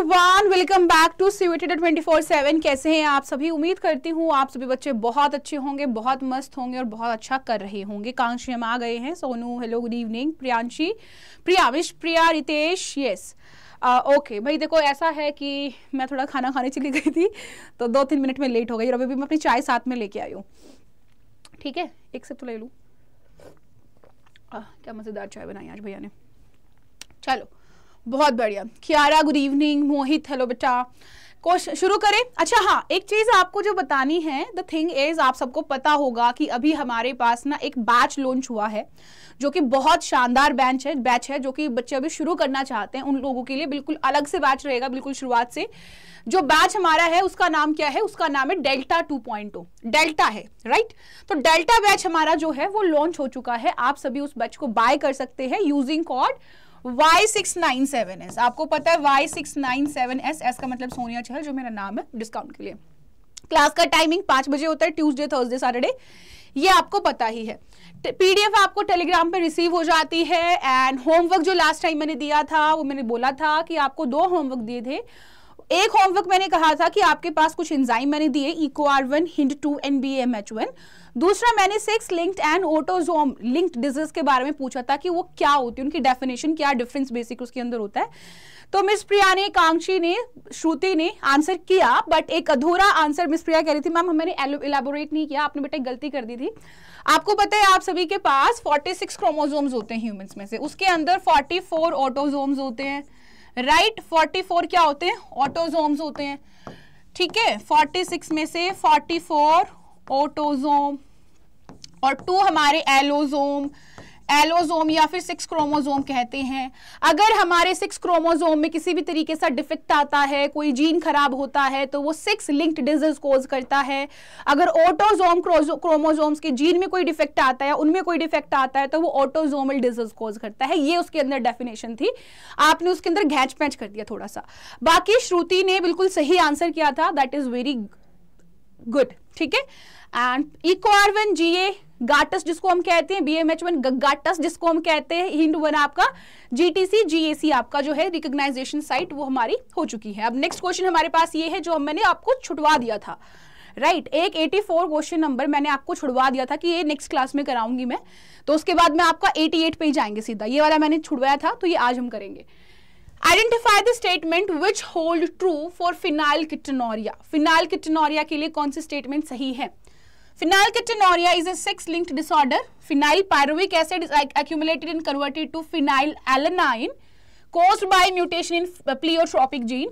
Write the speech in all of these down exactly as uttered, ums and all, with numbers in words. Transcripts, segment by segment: Everyone, welcome back to CUET twenty four seven. कैसे हैं आप सभी? उम्मीद करती हूँ आप सभी बच्चे बहुत अच्छे होंगे, बहुत मस्त होंगे और बहुत अच्छा कर रहे होंगे। कांक्षी हम आ गए हैं। Sonu hello, good evening. Priyanshi, प्रियाविश, Priya, Ritesh, yes okay. uh, okay. भाई देखो ऐसा है कि मैं थोड़ा खाना खाने चली गई थी तो दो तीन मिनट में लेट हो गई और अभी भी मैं अपनी चाय साथ में लेके आई हूँ। ठीक है, एक सिप तो ले लूँ। क्या मज़ेदार चाय बनाई आज भैया ने। चलो बहुत बढ़िया। Kiara good evening. Mohit hello बेटा। कोश शुरू करें। अच्छा हाँ, एक चीज़ आपको जो बतानी है, द थिंग इज़ आप सबको पता होगा कि अभी हमारे पास ना एक बैच लॉन्च हुआ है जो कि बहुत शानदार बैच है बैच है जो कि बच्चे अभी शुरू करना चाहते हैं उन लोगों के लिए बिल्कुल अलग से बैच रहेगा। बिल्कुल शुरुआत से जो बैच हमारा है उसका नाम क्या है? उसका नाम है delta two point O. Delta है राइट। तो डेल्टा बैच हमारा जो है वो लॉन्च हो चुका है। आप सभी उस बैच को बाय कर सकते हैं using code Y six nine seven S. आपको पता है Y six nine seven S, S का मतलब सोनिया चहल जो मेरा नाम है, डिस्काउंट के लिए। क्लास का टाइमिंग पाँच बजे होता है, ट्यूसडे थर्सडे सैटरडे, ये आपको पता ही है। पीडीएफ आपको टेलीग्राम पे रिसीव हो जाती है। एंड होमवर्क जो लास्ट टाइम मैंने दिया था वो मैंने बोला था कि आपको दो होमवर्क दिए थे। एक होमवर्क मैंने कहा था कि आपके पास कुछ एंजाइम मैंने दिए, Eco R one, Hind two, and B A M H one. दूसरा मैंने sex linked and autosome linked disease के बारे में पूछा था कि वो क्या होती है, उनकी डेफिनेशन क्या, डिफरेंस बेसिक उसके अंदर होता है। तो मिस प्रिया ने, कांक्षी ने, श्रुति ने आंसर किया, बट एक अधूरा आंसर मिस प्रिया कह रही थी, मैम मैंने इलेबोरेट नहीं किया। आपने बेटा गलती कर दी थी। आपको पता है आप सभी के पास फोर्टी सिक्स क्रोमोजोम्स होते हैं ह्यूमंस में से, उसके अंदर फोर्टी फोर ऑटोजोम्स होते हैं राइट। फोर्टी फोर क्या होते हैं? ऑटोसोम्स होते हैं। ठीक है, फोर्टी सिक्स में से फोर्टी फोर ऑटोसोम और टू हमारे एलोसोम एलोसोम या फिर सिक्स क्रोमोसोम कहते हैं। अगर हमारे सिक्स क्रोमोसोम में किसी भी तरीके से डिफेक्ट आता है, कोई जीन खराब होता है, तो वो सिक्स लिंक्ड डिजीज कोज करता है। अगर ऑटोसोम क्रोमोसोम्स के जीन में कोई डिफेक्ट आता है, उनमें कोई डिफेक्ट आता है, तो वो ऑटोसोमल डिजीज कोज करता है। ये उसके अंदर डेफिनेशन थी। आपने उसके अंदर घैंच पैंच कर दिया थोड़ा सा। बाकी श्रुति ने बिल्कुल सही आंसर किया था, दैट इज वेरी गुड। ठीक है, एंड इको आर वन जीए गाटस जिसको हम कहते हैं, बी एम एच वन गाटस जिसको हम कहते हैं, हिंड वन आपका, जी टी सी, जी ए सी आपका जो है रिकॉग्नाइजेशन साइट, वो हमारी हो चुकी है। अब नेक्स्ट क्वेश्चन हमारे पास ये है जो मैंने आपको छुड़वा दिया था राइट right, एक एटी फोर क्वेश्चन नंबर मैंने आपको छुड़वा दिया था कि ये नेक्स्ट क्लास में कराऊंगी मैं, तो उसके बाद में आपका एटी एट पे ही जाएंगे सीधा। ये वाला मैंने छुड़वाया था तो ये आज हम करेंगे। Identify the statement which hold true for phenylketonuria. Phenylketonuria के लिए कौन सी स्टेटमेंट सही है? Phenylketonuria is a sex-linked disorder. Phenylpyruvic acid is accumulated and converted to phenylalanine caused by mutation in pleiotropic gene.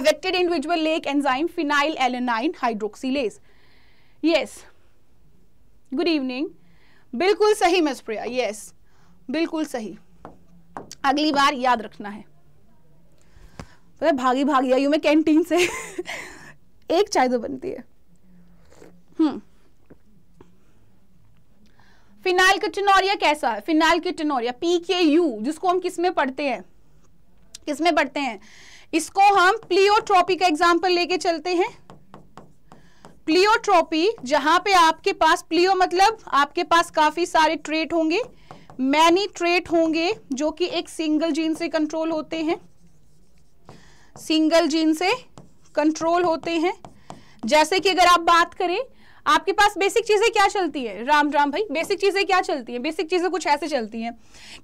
Affected individual lack enzyme phenylalanine hydroxylase. Yes. Good evening. बिल्कुल सही miss प्रिया, yes. बिल्कुल सही। अगली बार याद रखना है। पता भागी भागी आई हूँ मैं कैंटीन से। एक चाय तो बनती है। हम्म फेनिलकेटोनुरिया कैसा है? फेनिलकेटोनुरिया पी के यू जिसको हम किस में पढ़ते हैं किस में पढ़ते हैं इसको हम प्लियोट्रॉपी का एग्जांपल लेके चलते हैं। प्लियोट्रॉपी जहां पे आपके पास प्लियो मतलब आपके पास काफी सारे ट्रेट होंगे, मैनी ट्रेट होंगे जो कि एक सिंगल जीन से कंट्रोल होते हैं सिंगल जीन से कंट्रोल होते हैं। जैसे कि अगर आप बात करें, आपके पास बेसिक चीजें क्या चलती है? राम राम भाई, बेसिक चीजें क्या चलती हैं? बेसिक चीजें कुछ ऐसे चलती हैं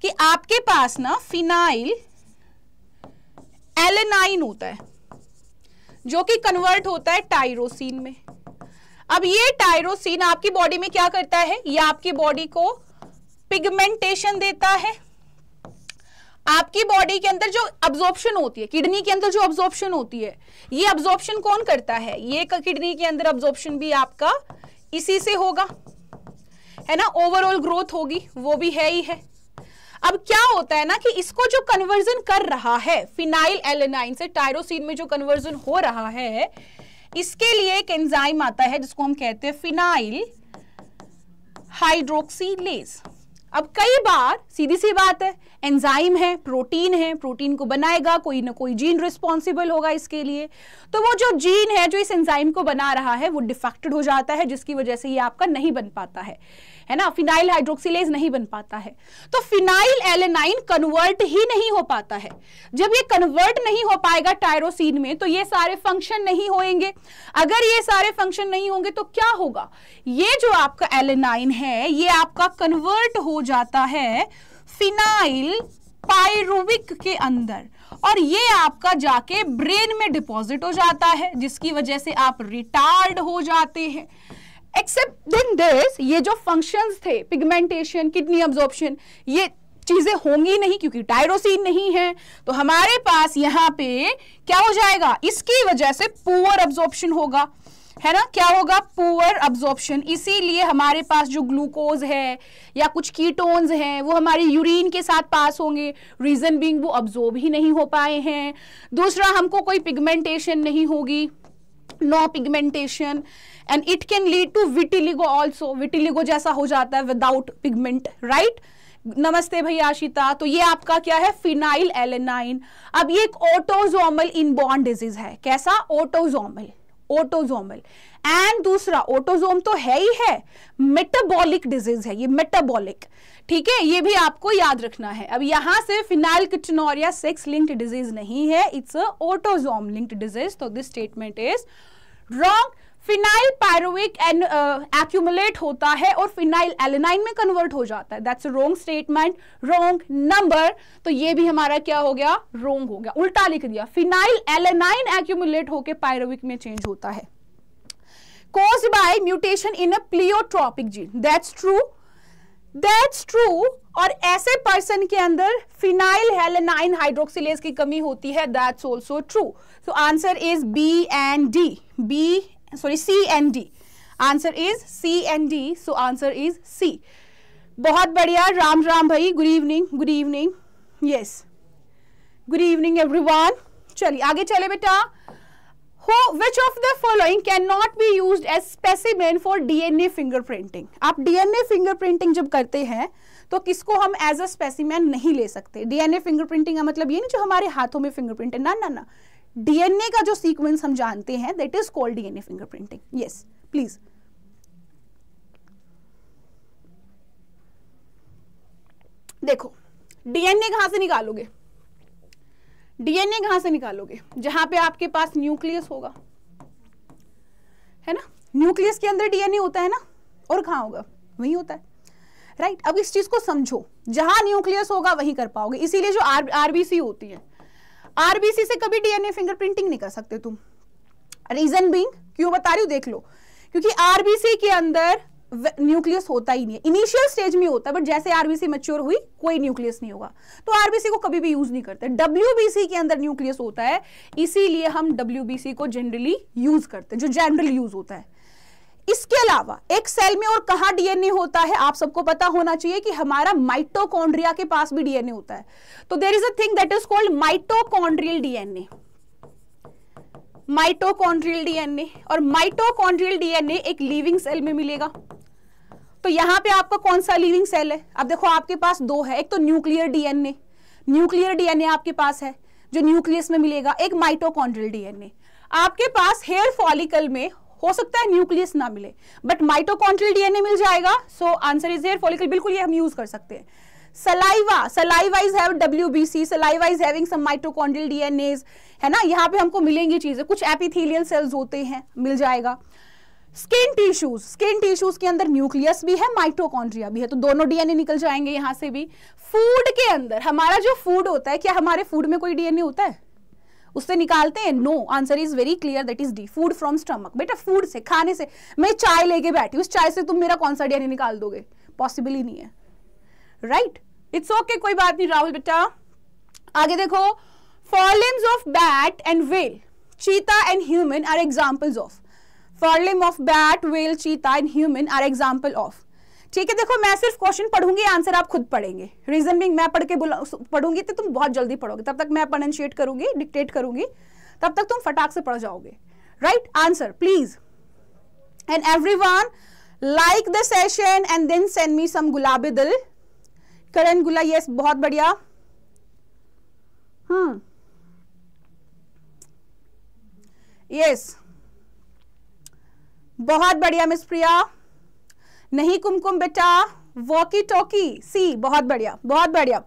कि आपके पास ना फिनाइल एलेनाइन होता है जो कि कन्वर्ट होता है टाइरोसिन में। अब ये टाइरोसिन आपकी बॉडी में क्या करता है? ये आपकी बॉडी को पिगमेंटेशन देता है। आपकी बॉडी के अंदर जो अब्जॉर्प्शन होती है, किडनी के अंदर जो अब्जॉर्प्शन होती है, ये अब्जॉर्प्शन कौन करता है? ये किडनी के अंदर अब्जॉर्प्शन भी आपका इसी से होगा, है ना। ओवरऑल ग्रोथ होगी वो भी है ही है। अब क्या होता है ना कि इसको जो कन्वर्जन कर रहा है फिनाइल एलेनाइन से टायरोसिन में जो कन्वर्जन हो रहा है, इसके लिए एक एंजाइम आता है जिसको हम कहते हैं फिनाइल हाइड्रोक्सीलेज। अब कई बार सीधी सी बात है, एंजाइम है, प्रोटीन है, प्रोटीन को बनाएगा कोई ना कोई जीन रिस्पॉन्सिबल होगा इसके लिए, तो वो जो जीन है जो इस एंजाइम को बना रहा है वो डिफेक्टेड हो जाता है जिसकी वजह से ये आपका नहीं बन पाता है है ना, फिनाइल हाइड्रोक्सीलेज नहीं बन पाता है। तो फिनाइल एलेनाइन कन्वर्ट ही नहीं हो पाता है। जब ये कन्वर्ट नहीं हो पाएगा टायरोसिन में तो ये सारे फंक्शन नहीं होएंगे। अगर ये सारे फंक्शन नहीं होंगे तो क्या होगा, ये जो आपका एलेनाइन है ये आपका कन्वर्ट हो जाता है फिनाइल पाइरुविक के अंदर और ये आपका जाके ब्रेन में डिपॉजिट हो जाता है, जिसकी वजह से आप रिटार्ड हो जाते हैं। एक्सेप्ट इन दिस, ये जो फंक्शंस थे पिगमेंटेशन, किडनी अब्जॉर्प्शन, ये चीजें होंगी नहीं क्योंकि टायरोसिन नहीं है। तो हमारे पास यहाँ पे क्या हो जाएगा, इसकी वजह से पुअर अब्जॉर्प्शन होगा, है ना, क्या होगा, पुअर अब्जॉर्प्शन। इसीलिए हमारे पास जो ग्लूकोज है या कुछ कीटोन्स हैं वो हमारे यूरिन के साथ पास होंगे, रीजन बीइंग वो अब्जॉर्ब ही नहीं हो पाए हैं। दूसरा, हमको कोई पिगमेंटेशन नहीं होगी, no pigmentation, and it can lead to vitiligo also, vitiligo जैसा हो जाता है विदाउट पिगमेंट, राइट। नमस्ते भैया आशिता। तो ये आपका क्या है, फिनाइल एलेनाइन। अब ये एक ऑटोजोमल इनबॉर्न डिजीज है। कैसा, ऑटोजोमल, ऑटोजोमल। एंड दूसरा, ऑटोजोम तो है ही है, मेटाबॉलिक डिजीज है ये, मेटाबॉलिक, ठीक है, ये भी आपको याद रखना है। अब यहाँ से फिनाइलकेटोनुरिया सेक्स लिंक्ड डिजीज नहीं है, it's a autosome linked disease. तो this statement is wrong. Phenyl pyruvic and accumulate होता है और फिनाइल एलेनाइन में कन्वर्ट हो जाता है। That's wrong statement, wrong number. तो ये भी हमारा क्या हो गया, रॉन्ग हो गया, उल्टा लिख दिया। फिनाइल एलेनाइन एक्यूमुलेट होकर पाइरुविक में चेंज होता है। Cause by mutation in a pleiotropic gene, that's true, that's true. और ऐसे पर्सन के अंदर फिनाइल हेलेनाइन हाइड्रोक्सिलेज की कमी होती है, that's also true. So answer is B and D, B sorry C and D, answer is C and D. So answer is C. बहुत बढ़िया, राम राम भाई, good evening, good evening, yes, good evening everyone. चलिए आगे चले बेटा। Who, which of the following cannot be used as specimen for D N A fingerprinting? आप D N A fingerprinting जब करते हैं तो किसको हम as a specimen नहीं ले सकते। D N A fingerprinting का मतलब ये नहीं जो हमारे हाथों में fingerprint है, ना ना ना, D N A का जो sequence हम जानते हैं that is called D N A fingerprinting. Yes, please. देखो D N A कहाँ से निकालोगे, डीएनए कहां से निकालोगे, जहां पे आपके पास न्यूक्लियस होगा, है ना, न्यूक्लियस के अंदर डीएनए होता है ना, और कहां होगा, वहीं होता है, राइट right? अब इस चीज को समझो, जहां न्यूक्लियस होगा वहीं कर पाओगे। इसीलिए जो आर आरबीसी होती है, आरबीसी से कभी डीएनए फिंगरप्रिंटिंग नहीं कर सकते तुम। रीजन बीइंग, क्यों बता रही हूं देख लो, क्योंकि आरबीसी के अंदर न्यूक्लियस होता ही नहीं है, इनिशियल स्टेज में होता है, बट जैसे आरबीसी मैच्योर हुई कोई न्यूक्लियस नहीं होगा, तो आरबीसी को कभी भी यूज नहीं करते। डब्ल्यूबीसी के अंदर न्यूक्लियस होता है, इसीलिए हम डब्ल्यूबीसी को जनरली यूज करते हैं, जो जनरल यूज होता है। इसके अलावा एक सेल में और कहाँ डीएनए होता है, आप सबको पता होना चाहिए कि हमारा माइटोकॉन्ड्रिया के पास भी डीएनए होता है। तो there is a thing that is called mitochondrial DNA, mitochondrial DNA. और माइटोकॉन्ड्रियल डीएनए एक लिविंग सेल में मिलेगा। तो यहाँ पे आपका कौन सा लिविंग सेल है, अब देखो आपके पास दो है, एक तो न्यूक्लियर डीएनए, न्यूक्लियर डीएनए आपके पास है जो न्यूक्लियस में मिलेगा, एक माइटोकॉन्ड्रियल डीएनए। आपके पास हेयर फॉलिकल में हो सकता है न्यूक्लियस ना मिले बट माइटोकॉन्ड्रियल डीएनए मिल जाएगा। So answer is hair follicle, बिल्कुल ये हम यूज कर सकते हैं। Saliva, saliva is have WBC, saliva is having some mitochondrial DNAs, है ना, यहाँ पे हमको मिलेंगी चीजें, कुछ एपिथेलियल सेल्स होते हैं, मिल जाएगा। स्किन टिश्यूज, स्किन टिश्यूज के अंदर न्यूक्लियस भी है माइटोकॉन्ड्रिया भी है, तो दोनों डीएनए निकल जाएंगे यहाँ से भी। फूड के अंदर, हमारा जो फूड होता है, क्या हमारे फूड में कोई डीएनए होता है, उससे निकालते हैं, no. Answer is very clear, that is D, food from stomach. बेटा फूड से, खाने से, मैं चाय लेके बैठी, उस चाय से तुम मेरा कौन सा डीएनए निकाल दोगे, पॉसिबल ही नहीं है, राइट। इट्स ओके, कोई बात नहीं राहुल बेटा। आगे देखो, forelimbs of bat and whale, cheetah and human are examples of, forelimb of bat, whale, cheetah and human are example of. ठीक है, देखो मैं सिर्फ क्वेश्चन पढ़ूंगी, आंसर आप खुद पढ़ेंगे। रीजन बीइंग मैं पढ़ के पढ़ूंगी तो तुम बहुत जल्दी पढ़ोगे, तब तक मैं प्रोनाउंशिएट करूंगी, डिक्टेट करूंगी, तब तक तुम फटाक से पढ़ जाओगे, right. Answer please, and everyone like the session and then send me some गुलाबी दिल। करण गुला, यस, बहुत बढ़िया। हम्म, यस, बहुत बढ़िया मिस प्रिया। नहीं कुमकुम बेटा, वॉकी टॉकी। सी, बहुत बढ़िया बहुत बढ़िया।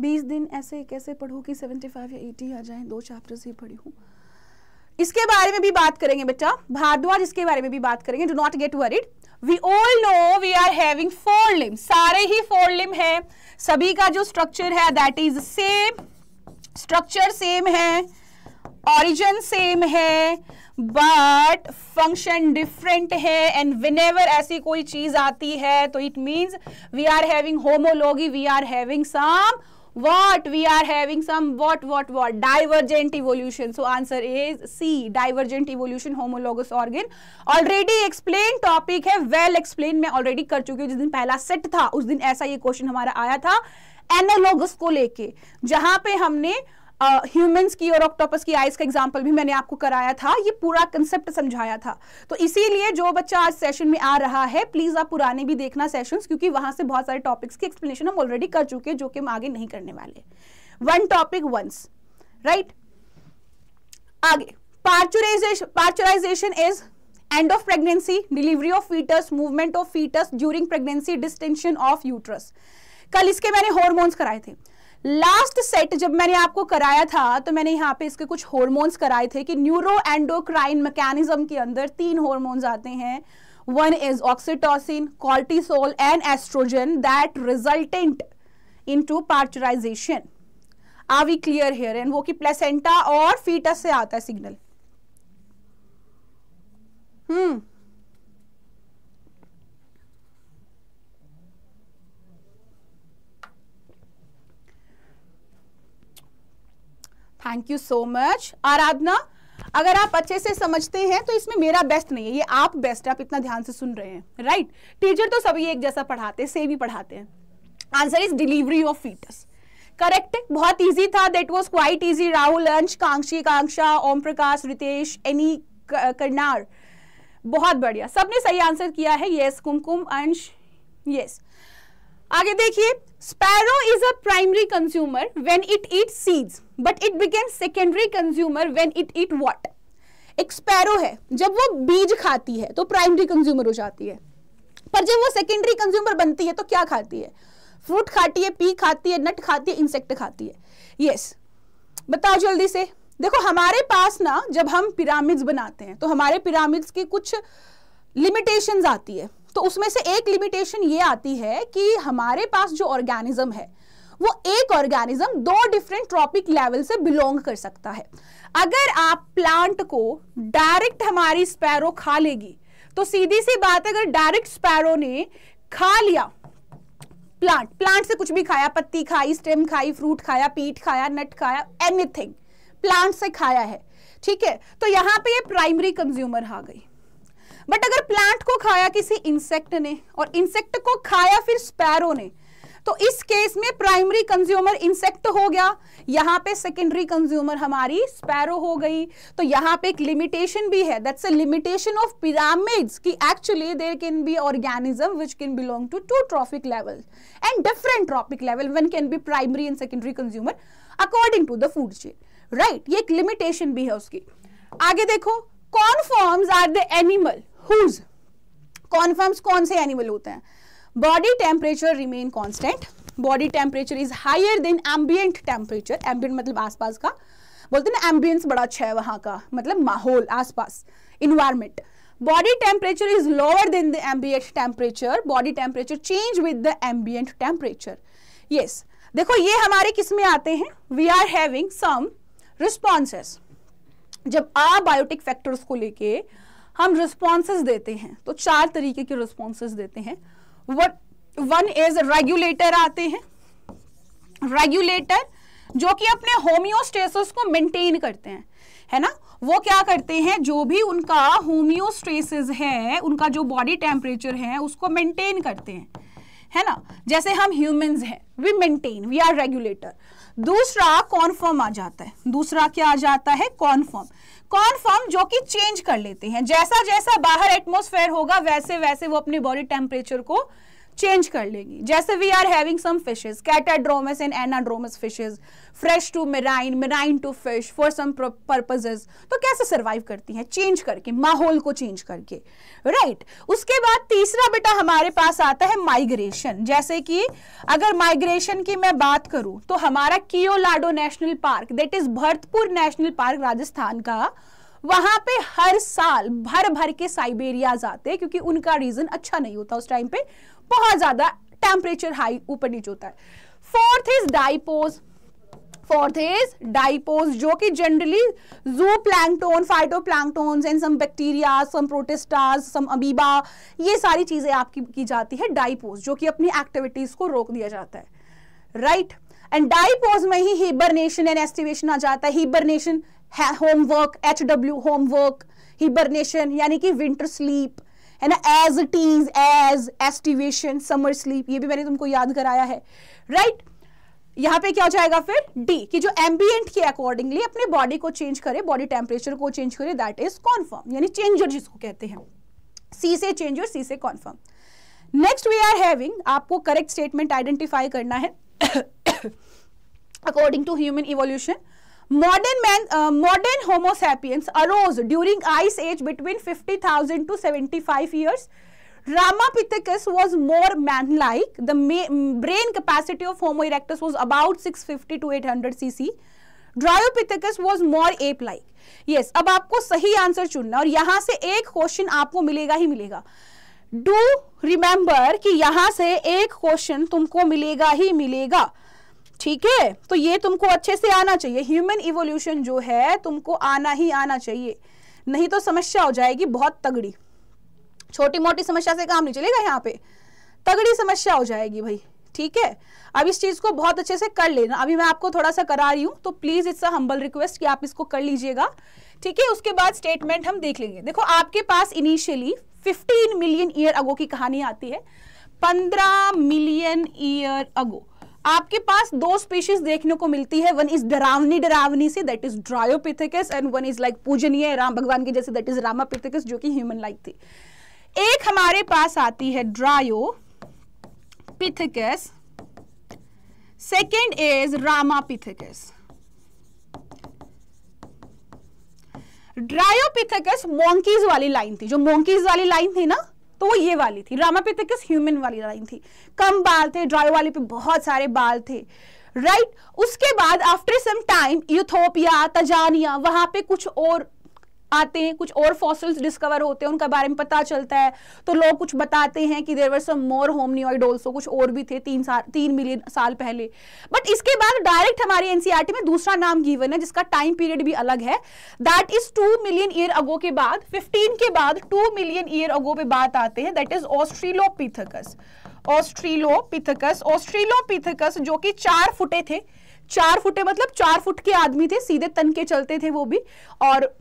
बीस दिन ऐसे कैसे पढ़ूं कि पचहत्तर या अस्सी आ जाए, दो चैप्टर्स ही पढ़ी हूँ। इसके बारे में भी बात करेंगे बेटा भारद्वाज, इसके बारे में भी बात करेंगे। Do not get worried, we all know we are having four limb, सारे ही फोर लिम्ब है, सभी का जो स्ट्रक्चर है that is same, structure same है, ऑरिजिन सेम है, बट फंक्शन डिफरेंट है। एंड व्हेनेवर ऐसी कोई चीज आती है तो it means we are having homology, we are having some what we are having some what what what divergent evolution. So answer is C, divergent evolution, homologous organ. Already explained topic है, well explained, मैं already कर चुकी हूँ। जिस दिन पहला set था उस दिन ऐसा ये question हमारा आया था analogous को लेके, जहाँ पे हमने ह्यूमंस uh, की और ऑक्टोपस की आइज का एग्जाम्पल भी मैंने आपको कराया था, ये पूरा कंसेप्ट समझाया था। तो इसीलिए जो बच्चा आज सेशन में आ रहा है प्लीज आप पुराने भी देखना सेशंस, क्योंकि वहां से बहुत सारे टॉपिक्स की एक्सप्लेनेशन हम ऑलरेडी कर चुके हैं, जो कि हम आगे नहीं करने वाले। One topic once, right. आगे, parturition, parturition is end of pregnancy, delivery of foetus, movement of foetus during pregnancy, distension of uterus. कल इसके मैंने हॉर्मोन्स कराए थे। लास्ट सेट जब मैंने आपको कराया था तो मैंने यहाँ पे इसके कुछ हॉर्मोन्स कराए थे कि न्यूरो एंडोक्राइन मैकेनिज्म के अंदर तीन हॉर्मोन्स आते हैं। One is oxytocin, cortisol and oestrogen that resultant into parturition. Are we clear here? And वो कि प्लेसेंटा और फीटस से आता है signal. Hmm thank you so much Aradhana. अगर आप अच्छे से समझते हैं तो इसमें मेरा बेस्ट नहीं है, ये आप बेस्ट है, आप इतना ध्यान से सुन रहे हैं, राइट। टीचर तो सभी एक जैसा पढ़ाते हैं, सेम ही पढ़ाते हैं। Answer is delivery of foetus, correct. बहुत इजी था, that was quite easy. Rahul, Ansh, Kankshi, Kanksha, Om Prakash, Ritesh, any, करनार, बहुत बढ़िया, सबने सही आंसर किया है। येस कुमकुम, अंश, येस। आगे देखिए, sparrow is a primary consumer when it eat seeds but it became secondary consumer when it eat what. एक स्पैरो है, जब वो बीज खाती है तो प्राइमरी कंज्यूमर हो जाती है, पर जब वो सेकेंडरी कंज्यूमर बनती है तो क्या खाती है? फ्रूट खाती है, पी खाती है, नट खाती है, इंसेक्ट खाती है। Yes yes. बताओ जल्दी से। देखो हमारे पास ना, जब हम पिरामिड्स बनाते हैं तो हमारे पिरामिड्स की कुछ लिमिटेशंस आती है, तो उसमें से एक लिमिटेशन ये आती है कि हमारे पास जो ऑर्गेनिज्म है वो एक ऑर्गेनिज्म दो डिफरेंट ट्रॉपिक लेवल से बिलोंग कर सकता है। अगर आप प्लांट को डायरेक्ट हमारी स्पैरो खा लेगी तो सीधी सी बात है, अगर डायरेक्ट स्पैरो ने खा लिया प्लांट, प्लांट से कुछ भी खाया, पत्ती खाई, स्टेम खाई, फ्रूट खाया, पीठ खाया, नट खाया, एनीथिंग प्लांट से खाया है, ठीक है, तो यहाँ पे ये प्राइमरी कंज्यूमर आ गई। बट अगर प्लांट को खाया किसी इंसेक्ट ने और इंसेक्ट को खाया फिर स्पैरो ने, तो इस केस में प्राइमरी कंज्यूमर इंसेक्ट हो गया, यहाँ पे सेकेंडरी कंज्यूमर हमारी स्पैरो हो गई। तो यहाँ पे एक लिमिटेशन भी है, that's a limitation of pyramids, कि actually there can be organism which can belong to two trophic level and different trophic level when can be primary and secondary consumer according to the food chain, right. ये एक limitation भी है उसकी। आगे देखो, conforms are the animal Whose? Confirms कौन से animal होते हैं? Body temperature remain constant, body temperature is higher than ambient temperature. Ambient मतलब आसपास का, बोलते हैं ना एम्बियंस बड़ा अच्छा है वहाँ का, मतलब माहौल, आसपास, environment. Body temperature is lower than the ambient temperature, body temperature change with the ambient temperature. Yes, देखो ये हमारे किस में आते हैं, we are having some responses. जब अबायोटिक फैक्टर्स को लेके हम रिस्पॉन्सेस देते हैं तो चार तरीके के रिस्पॉन्सेस देते हैं। वन इज रेगुलेटर आते हैं, रेगुलेटर जो कि अपने होम्योस्टेसिस को मेंटेन करते हैं, है ना। वो क्या करते हैं, जो भी उनका होम्योस्टेसिस है, उनका जो बॉडी टेम्परेचर है उसको मेंटेन करते हैं, है ना। जैसे हम ह्यूमंस हैं, we maintain, we are regulator. दूसरा कॉन्फर्म आ जाता है, दूसरा क्या आ जाता है, कॉन्फर्म। कॉन्फर्म जो कि चेंज कर लेते हैं, जैसा जैसा बाहर एटमॉस्फेयर होगा वैसे वैसे वो अपने बॉडी टेम्परेचर को चेंज कर लेगी। जैसे we are having some fishes, catadromous and anadromous fishes, fresh to marine, marine to fish for some purposes, तो कैसे सरवाइव करती हैं? चेंज करके, माहौल को चेंज करके, राइट right. उसके बाद तीसरा बेटा हमारे पास आता है माइग्रेशन। जैसे कि अगर माइग्रेशन की मैं बात करूं तो हमारा Keoladeo national park, that is Bharatpur national park Rajasthan का, वहां पे हर साल भर भर के साइबेरियाज आते हैं क्योंकि उनका रीजन अच्छा नहीं होता, उस टाइम पे बहुत ज्यादा टेम्परेचर हाई ऊपर नीचे होता है। Fourth is diapause, fourth is diapause जो कि जनरली जू plankton, phytoplanktons and some bacteria, some protists, some amoeba, ये सारी चीजें आपकी की जाती है डाइपोज, जो कि अपनी एक्टिविटीज को रोक दिया जाता है, राइट right? एंड डाइपोज में ही हिबरनेशन एंड एस्टिवेशन आ जाता है। Hibernation homework, H W homework, hibernation यानी कि विंटर स्लीप है ना, as it is as aestivation summer sleep, ये भी मैंने तुमको याद कराया है, राइट right? यहाँ पे क्या हो जाएगा फिर डी कि जो एम्बिएंट के अकॉर्डिंगली अपने बॉडी को चेंज करे, बॉडी टेम्परेचर को चेंज करे, दैट इज कॉन्फर्म, यानी चेंजर जिसको कहते हैं, सी से चेंजर, सी से confirm. Next we are having, आपको करेक्ट स्टेटमेंट आइडेंटिफाई करना है according to human evolution. Modern man, uh, modern Homo sapiens arose during Ice Age between fifty thousand to seventy-five years. Ramapithecus was more man-like. The brain capacity of Homo erectus was about six fifty to eight hundred c c. Dryopithecus was more ape-like. Yes, अब आपको सही answer चुनना और यहाँ से एक question आपको मिलेगा ही मिलेगा। Do remember कि यहाँ से एक क्वेश्चन तुमको मिलेगा ही मिलेगा, ठीक है? तो ये तुमको अच्छे से आना चाहिए, ह्यूमन इवोल्यूशन जो है तुमको आना ही आना चाहिए, नहीं तो समस्या हो जाएगी बहुत तगड़ी। छोटी मोटी समस्या से काम नहीं चलेगा, यहाँ पे तगड़ी समस्या हो जाएगी भाई, ठीक है? अब इस चीज़ को बहुत अच्छे से कर लेना, अभी मैं आपको थोड़ा सा करा रही हूँ, तो please it's a humble request कि आप इसको कर लीजिएगा, ठीक है? उसके बाद स्टेटमेंट हम देख लेंगे। देखो आपके पास initially fifteen million year ago की कहानी आती है, पंद्रह मिलियन ईयर अगो आपके पास दो स्पीशीज देखने को मिलती है, वन इज डरावनी डरावनी से, that is Dryopithecus, and one is like पूजनीय राम भगवान के जैसे, दैट इज रामापिथेकस जो कि ह्यूमन लाइक थी। एक हमारे पास आती है Dryopithecus, second is Ramapithecus. Dryopithecus monkeys वाली लाइन थी, जो मोंकीज वाली लाइन थी ना तो वो ये वाली थी। रामापिथेकस ह्यूमन वाली लाइन थी, कम बाल थे, ड्रायो वाले पे बहुत सारे बाल थे, राइट right? उसके बाद after some time Ethiopia, Tanzania, वहां पे कुछ और आते हैं, कुछ और फॉसिल्स डिस्कवर होते हैं, उनका बारे में पता चलता है, तो लोग कुछ बताते हैं कि there were some more होमनियॉइड also, कुछ और भी थे तीन साल तीन मिलियन साल पहले। बट इसके बाद डायरेक्ट हमारी एनसीईआरटी में दूसरा नाम गिवन है जिसका टाइम पीरियड भी अलग है, that is two million year ago के बाद, फिफ्टीन के बाद टू मिलियन ईयर अगो पे बात आते हैं, that is Australopithecus. Australopithecus Australopithecus जो कि चार फुटे थे, चार फुटे मतलब चार फुट के आदमी थे, सीधे तन के चलते थे वो भी, और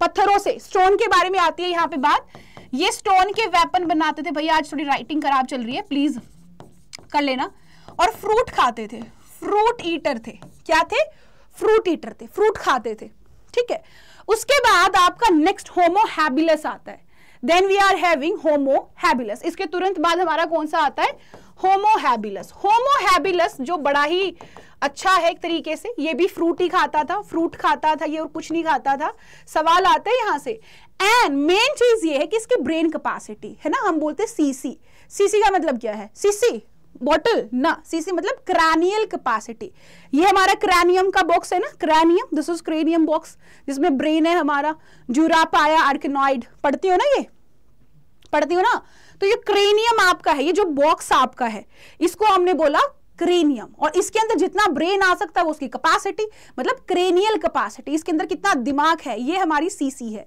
पत्थरों से, स्टोन के बारे में आती है यहाँ पे बात, ये स्टोन के वेपन बनाते थे। भैया आज थोड़ी राइटिंग खराब चल रही है, प्लीज कर लेना। और फ्रूट खाते थे, फ्रूट ईटर थे, क्या थे? फ्रूट ईटर थे, फ्रूट खाते थे, ठीक है? उसके बाद आपका नेक्स्ट होमो हैबिलस आता है, then we are having Homo habilis. इसके तुरंत बाद हमारा कौन सा आता है? होमो हैबिलस। होमो हैबिलस जो बड़ा ही अच्छा है एक तरीके से, ये भी फ्रूट ही खाता था, फ्रूट खाता था ये और कुछ नहीं खाता था। सवाल आता है यहाँ से, एंड मेन चीज ये है कि इसके ब्रेन कैपेसिटी है ना, हम बोलते हैं सीसी। सीसी का मतलब क्या है? सीसी बॉटल ना, सीसी मतलब क्रैनियल कैपेसिटी। ये हमारा क्रैनियम का बॉक्स है ना, cranium, this is cranium box जिसमें ब्रेन है हमारा, जुरापाया, आर्कनॉइड, पढ़ती हो ना, ये पढ़ती हो ना? तो ये क्रेनियम आपका है, ये जो बॉक्स आपका है, इसको हमने बोला क्रेनियम, और इसके अंदर जितना ब्रेन आ सकता है वो उसकी कैपेसिटी मतलब क्रेनियल कैपेसिटी, इसके अंदर कितना दिमाग है, ये हमारी सीसी है,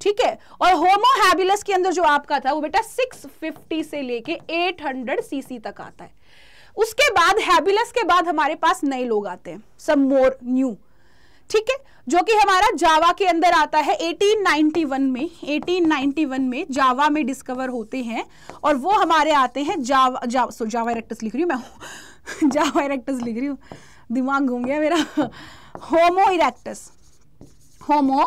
ठीक है? और होमो हैबिलस के अंदर जो आपका था वो बेटा सिक्स फिफ्टी से लेके एट हंड्रेड सीसी तक आता है। उसके बाद हैबिलस के बाद हमारे पास नए लोग आते हैं, सम मोर न्यू, ठीक है? जो कि हमारा जावा के अंदर आता है अठारह सौ इक्यानवे में जावा में डिस्कवर होते हैं, और वो हमारे आते हैं जावा जावा सो जावा इरेक्टस लिख रही हूँ मैं जावा इरेक्टस लिख रही हूँ, दिमाग घूम गया मेरा। Homo erectus, Homo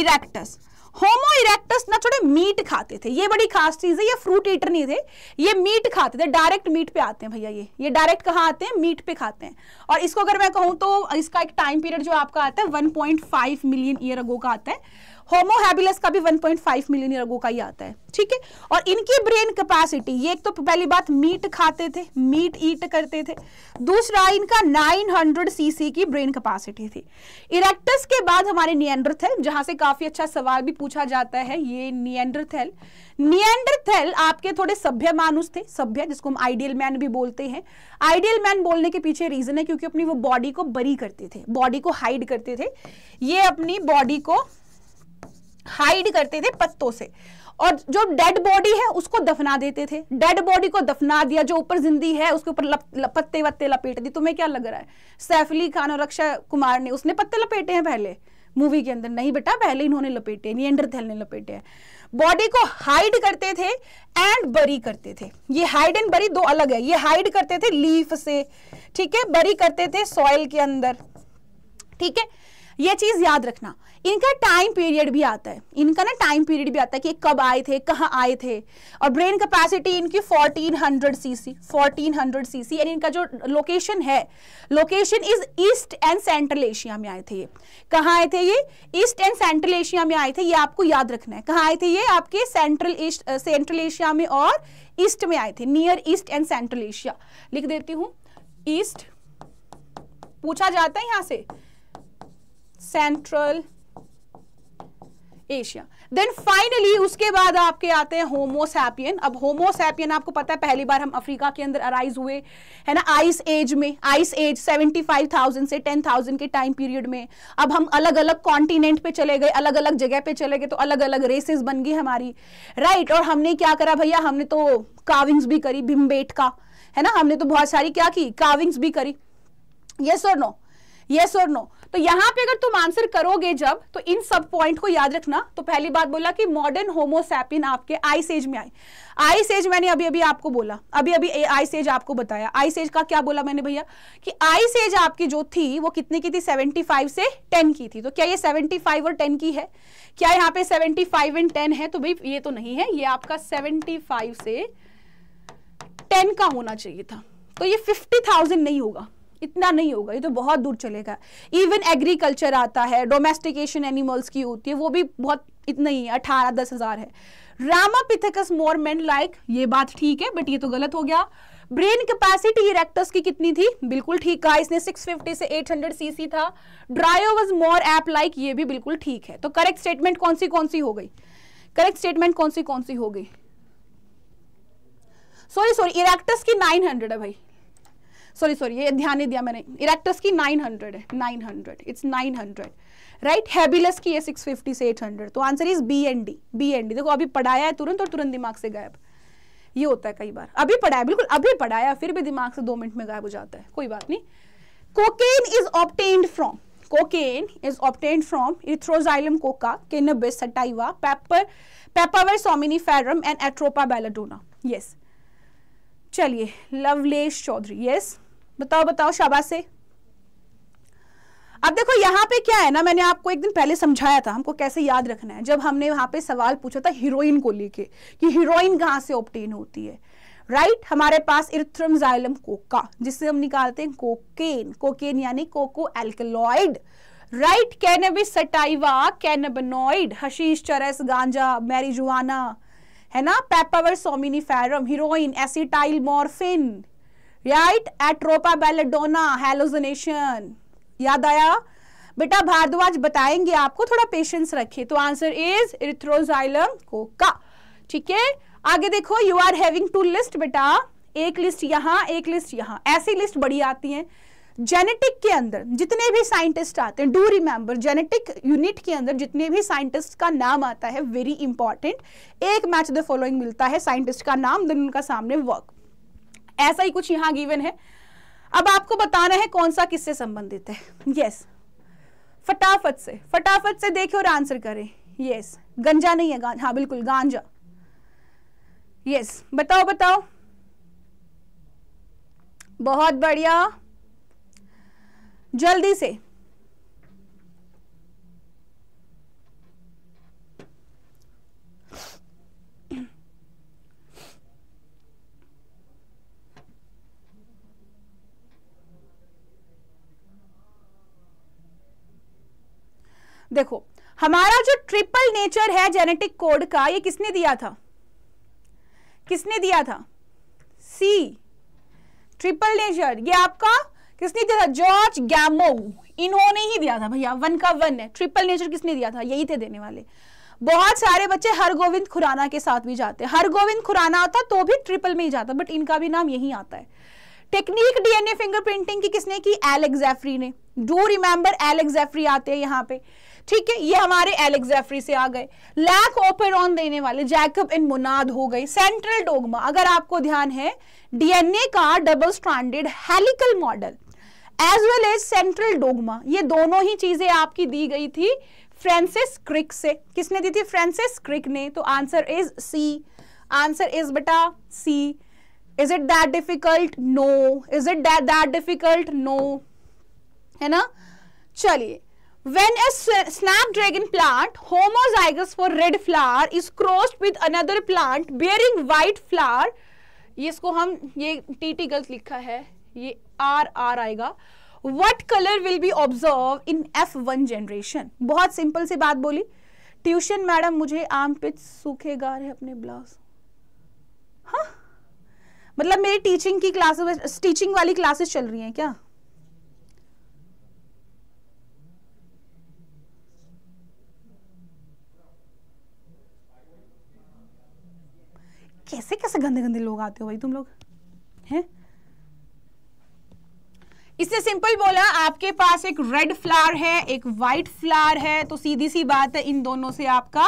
erectus Homo erectus ना थोड़े मीट खाते थे, ये बड़ी खास चीज है, ये फ्रूट ईटर नहीं थे, ये मीट खाते थे, डायरेक्ट मीट पे आते हैं भैया, ये ये डायरेक्ट कहाँ आते हैं, मीट पे खाते हैं। और इसको अगर मैं कहूँ तो इसका एक टाइम पीरियड जो आपका आता है one point five million year ago का आता है, होमो हैबिलिस का भी one point five million year ago का ही आता है, ठीक है। और इनकी ब्रेन कैपेसिटी, ये एक तो पहली बात मीट खाते थे, मीट ईट करते थे, दूसरा इनका नाइन हंड्रेड सीसी की ब्रेन कैपेसिटी थी। इरेक्टस के बाद हमारे निएंडरथल, जहां से काफी अच्छा सवाल भी पूछा जाता है, ये निएंडरथल निएंडरथल आपके थोड़े सभ्य मानुष थे, सभ्य जिसको हम आइडियल मैन भी बोलते हैं। आइडियल मैन बोलने के पीछे रीजन है क्योंकि अपनी वो बॉडी को बरी करते थे, बॉडी को हाइड करते थे, ये अपनी बॉडी को हाइड करते थे पत्तों से, और जो डेड बॉडी है उसको दफना देते थे। डेड बॉडी को दफना दिया, जो ऊपर जिंदी है उसके ऊपर पत्ते वत्ते लपेट दी। तुम्हें क्या लग रहा है सैफ अली खान और अक्षय कुमार ने उसने पत्ते लपेटे हैं पहले मूवी के अंदर? नहीं बेटा, पहले इन्होंने लपेटे, निएंडरथल ने लपेटे हैं। बॉडी को हाइड करते थे एंड बरी करते थे। ये हाइड एंड बरी दो अलग है। ये हाइड करते थे लीफ से, ठीक है, बरी करते थे सॉइल के अंदर, ठीक है, ये चीज याद रखना। इनका टाइम पीरियड भी आता है, इनका ना टाइम पीरियड भी आता है कि कब आए थे, कहाँ आए थे। और ब्रेन कैपेसिटी इनकी fourteen hundred CC fourteen hundred CC, यानी इनका जो लोकेशन है, location is east and central Asia में आए थे ये। कहाँ आए थे ये? ईस्ट एंड सेंट्रल एशिया में आए थे, ये आपको याद रखना है। कहाँ आए थे ये? आपके सेंट्रल ईस्ट सेंट्रल एशिया में और ईस्ट में आए थे, near east and central Asia. लिख देती हूँ, ईस्ट पूछा जाता है यहाँ से, सेंट्रल एशिया। देन फाइनली उसके बाद आपके आते हैं होमो सैपियन। अब होमो सैपियन आपको पता है पहली बार हम अफ्रीका के अंदर अराइज हुए है ना, आइस एज में, ice age seventy five thousand से टेन थाउजेंड के टाइम पीरियड में। अब हम अलग अलग कॉन्टिनेंट पे चले गए, अलग अलग जगह पे चले गए, तो अलग अलग रेसेस बन गई हमारी, राइट। और हमने क्या करा भैया, हमने तो कार्विंग्स भी करी भिमबेट का, है ना, हमने तो बहुत सारी क्या की, कार्विंग्स भी करी। यस और नो, यस और नो। तो यहाँ पे अगर तुम आंसर करोगे जब, तो इन सब पॉइंट को याद रखना। तो पहली बात बोला कि मॉडर्न होमो सैपियन आपके आइस एज में आए। आइस एज मैंने अभी अभी आपको बोला, अभी अभी आइस एज आपको बताया। आइस एज का क्या बोला मैंने भैया कि आइस एज आपकी जो थी वो कितने की थी, सेवेंटी फाइव से टेन की थी। तो क्या ये सेवेंटी फाइव और टेन की है? क्या यहाँ पे सेवेंटी फाइव एंड टेन है? तो भाई ये तो नहीं है, ये आपका सेवेंटी फाइव से टेन का होना चाहिए था। तो ये फिफ्टी थाउजेंड नहीं होगा, इतना नहीं होगा, ये तो बहुत दूर चलेगा। इवन एग्रीकल्चर आता है, डोमेस्टिकेशन एनिमल्स की होती है, वो भी बहुत इतना ही है, अठारह दस हजार है। रामापिथेकस मोर मैन लाइक, ये बात ठीक है, बट ये तो गलत हो गया। ब्रेन कैपेसिटी इरेक्टस की कितनी थी? बिल्कुल ठीक कहा इसने, सिक्स फिफ्टी से एट हंड्रेड सीसी था। ड्रायो वाज मोर एप लाइक, ये भी बिल्कुल ठीक है। तो करेक्ट स्टेटमेंट कौन सी कौन सी हो गई? करेक्ट स्टेटमेंट कौन सी कौन सी हो गई? सॉरी सॉरी, इरेक्टस की नाइन हंड्रेड है भाई, सॉरी सॉरी, ये ध्यान नहीं दिया मैंने। इरेक्टस की नाइन हंड्रेड है, nine hundred, it's nine hundred, right. Habilis की है सिक्स फिफ्टी से एट हंड्रेड, तो answer is B and D, B and D. देखो अभी पढ़ाया है तुरंत और तुरंत दिमाग से गायब, ये होता है कई बार। अभी पढ़ाया, बिल्कुल अभी पढ़ाया, फिर भी दिमाग से दो मिनट में गायब हो जाता है, कोई बात नहीं। Cocaine is obtained from, cocaine is obtained from इथ्रोजाइलम coca, cannabis sativa, pepper papaver somniferum and Atropa belladonna, yes. चलिए, लवलेश चौधरी, यस, बताओ बताओ, शाबाश से। अब देखो यहाँ पे क्या है ना, मैंने आपको एक दिन पहले समझाया था हमको कैसे याद रखना है, जब हमने वहां पे सवाल पूछा था हीरोइन को लेके कि हीरोइन कहाँ से ऑब्टेन होती है, राइट। हमारे पास इरिथ्रोजाइलम कोका, जिससे हम निकालते हैं कोकेन, कोकेन यानी coca alkaloid, right. Cannabis sativa, cannabinoid, hashish, चरस, गांजा, मैरिजुआना, है ना, पेपावर somniferum, heroin, acetyl morphine, right, Atropa belladonna, halogenation. याद आया बेटा? भारद्वाज बताएंगे आपको, थोड़ा पेशेंस रखिए। तो आंसर इज इरिथ्रोजाइलम कोका, ठीक है। आगे देखो, you are having to list बेटा, एक लिस्ट यहाँ एक लिस्ट यहाँ, ऐसी लिस्ट बड़ी आती है। जेनेटिक के अंदर जितने भी साइंटिस्ट आते हैं, डू रिमेंबर, जेनेटिक यूनिट के अंदर जितने भी साइंटिस्ट का नाम आता है, वेरी इंपॉर्टेंट, एक मैच द फॉलोइंग मिलता है, साइंटिस्ट का नाम देन उनका सामने वर्क, ऐसा ही कुछ यहाँ गिवन है। अब आपको बताना है कौन सा किससे संबंधित है, यस, फटाफट से फटाफट से देखें और आंसर करें, यस। गंजा नहीं है, हाँ बिल्कुल गांजा, यस, बताओ बताओ, बहुत बढ़िया, जल्दी से देखो हमारा जो ट्रिपल नेचर है जेनेटिक कोड का, ये किसने दिया था, किसने दिया था? सी ट्रिपल नेचर, ये आपका किसने दिया था? जॉर्ज गैमो, इन्होंने ही दिया था भैया। वन का वन है, ट्रिपल नेचर किसने दिया था? यही थे देने वाले। बहुत सारे बच्चे हरगोविंद खुराना के साथ भी जाते हैं, हरगोविंद खुराना आता तो भी ट्रिपल में ही जाता, बट इनका भी नाम यही आता है। टेक्निक डीएनए फिंगरप्रिंटिंग की किसने की? एलेक जेफ्री ने। डू रिमेंबर एलेक जेफ्री आते हैं यहाँ पे, ठीक है, ये हमारे एलेक जेफ्री से आ गए। लैक ओपेरॉन देने वाले जैकब एंड मोनाद हो गए। सेंट्रल डोगमा, अगर आपको ध्यान है, डीएनए का double stranded helical model as well as central dogma, ये दोनों ही चीजें आपकी दी गई थी फ्रांसिस क्रिक से। किसने दी थी? फ्रांसिस क्रिक ने। तो answer is C, answer is बेटा C. Is it that difficult? No. Is it that that difficult? No, है ना। चलिए, when a snapdragon plant homozygous for red flower is crossed with another plant bearing white flower, ये इसको हम, ये T T गलत लिखा है, ये आर आर आएगा। What color will be observed in F one generation? बहुत सिंपल सी बात बोली। ट्यूशन मैडम मुझे आम पिच सूखे गार है अपने ब्लाउज। हाँ, मतलब मेरी टीचिंग की क्लासेस, टीचिंग वाली क्लासेस चल रही हैं क्या? कैसे कैसे गंदे गंदे लोग आते हो भाई तुम लोग, हैं? इससे सिंपल बोला, आपके पास एक रेड फ्लावर है, एक वाइट फ्लावर है, तो सीधी सी बात है इन दोनों से आपका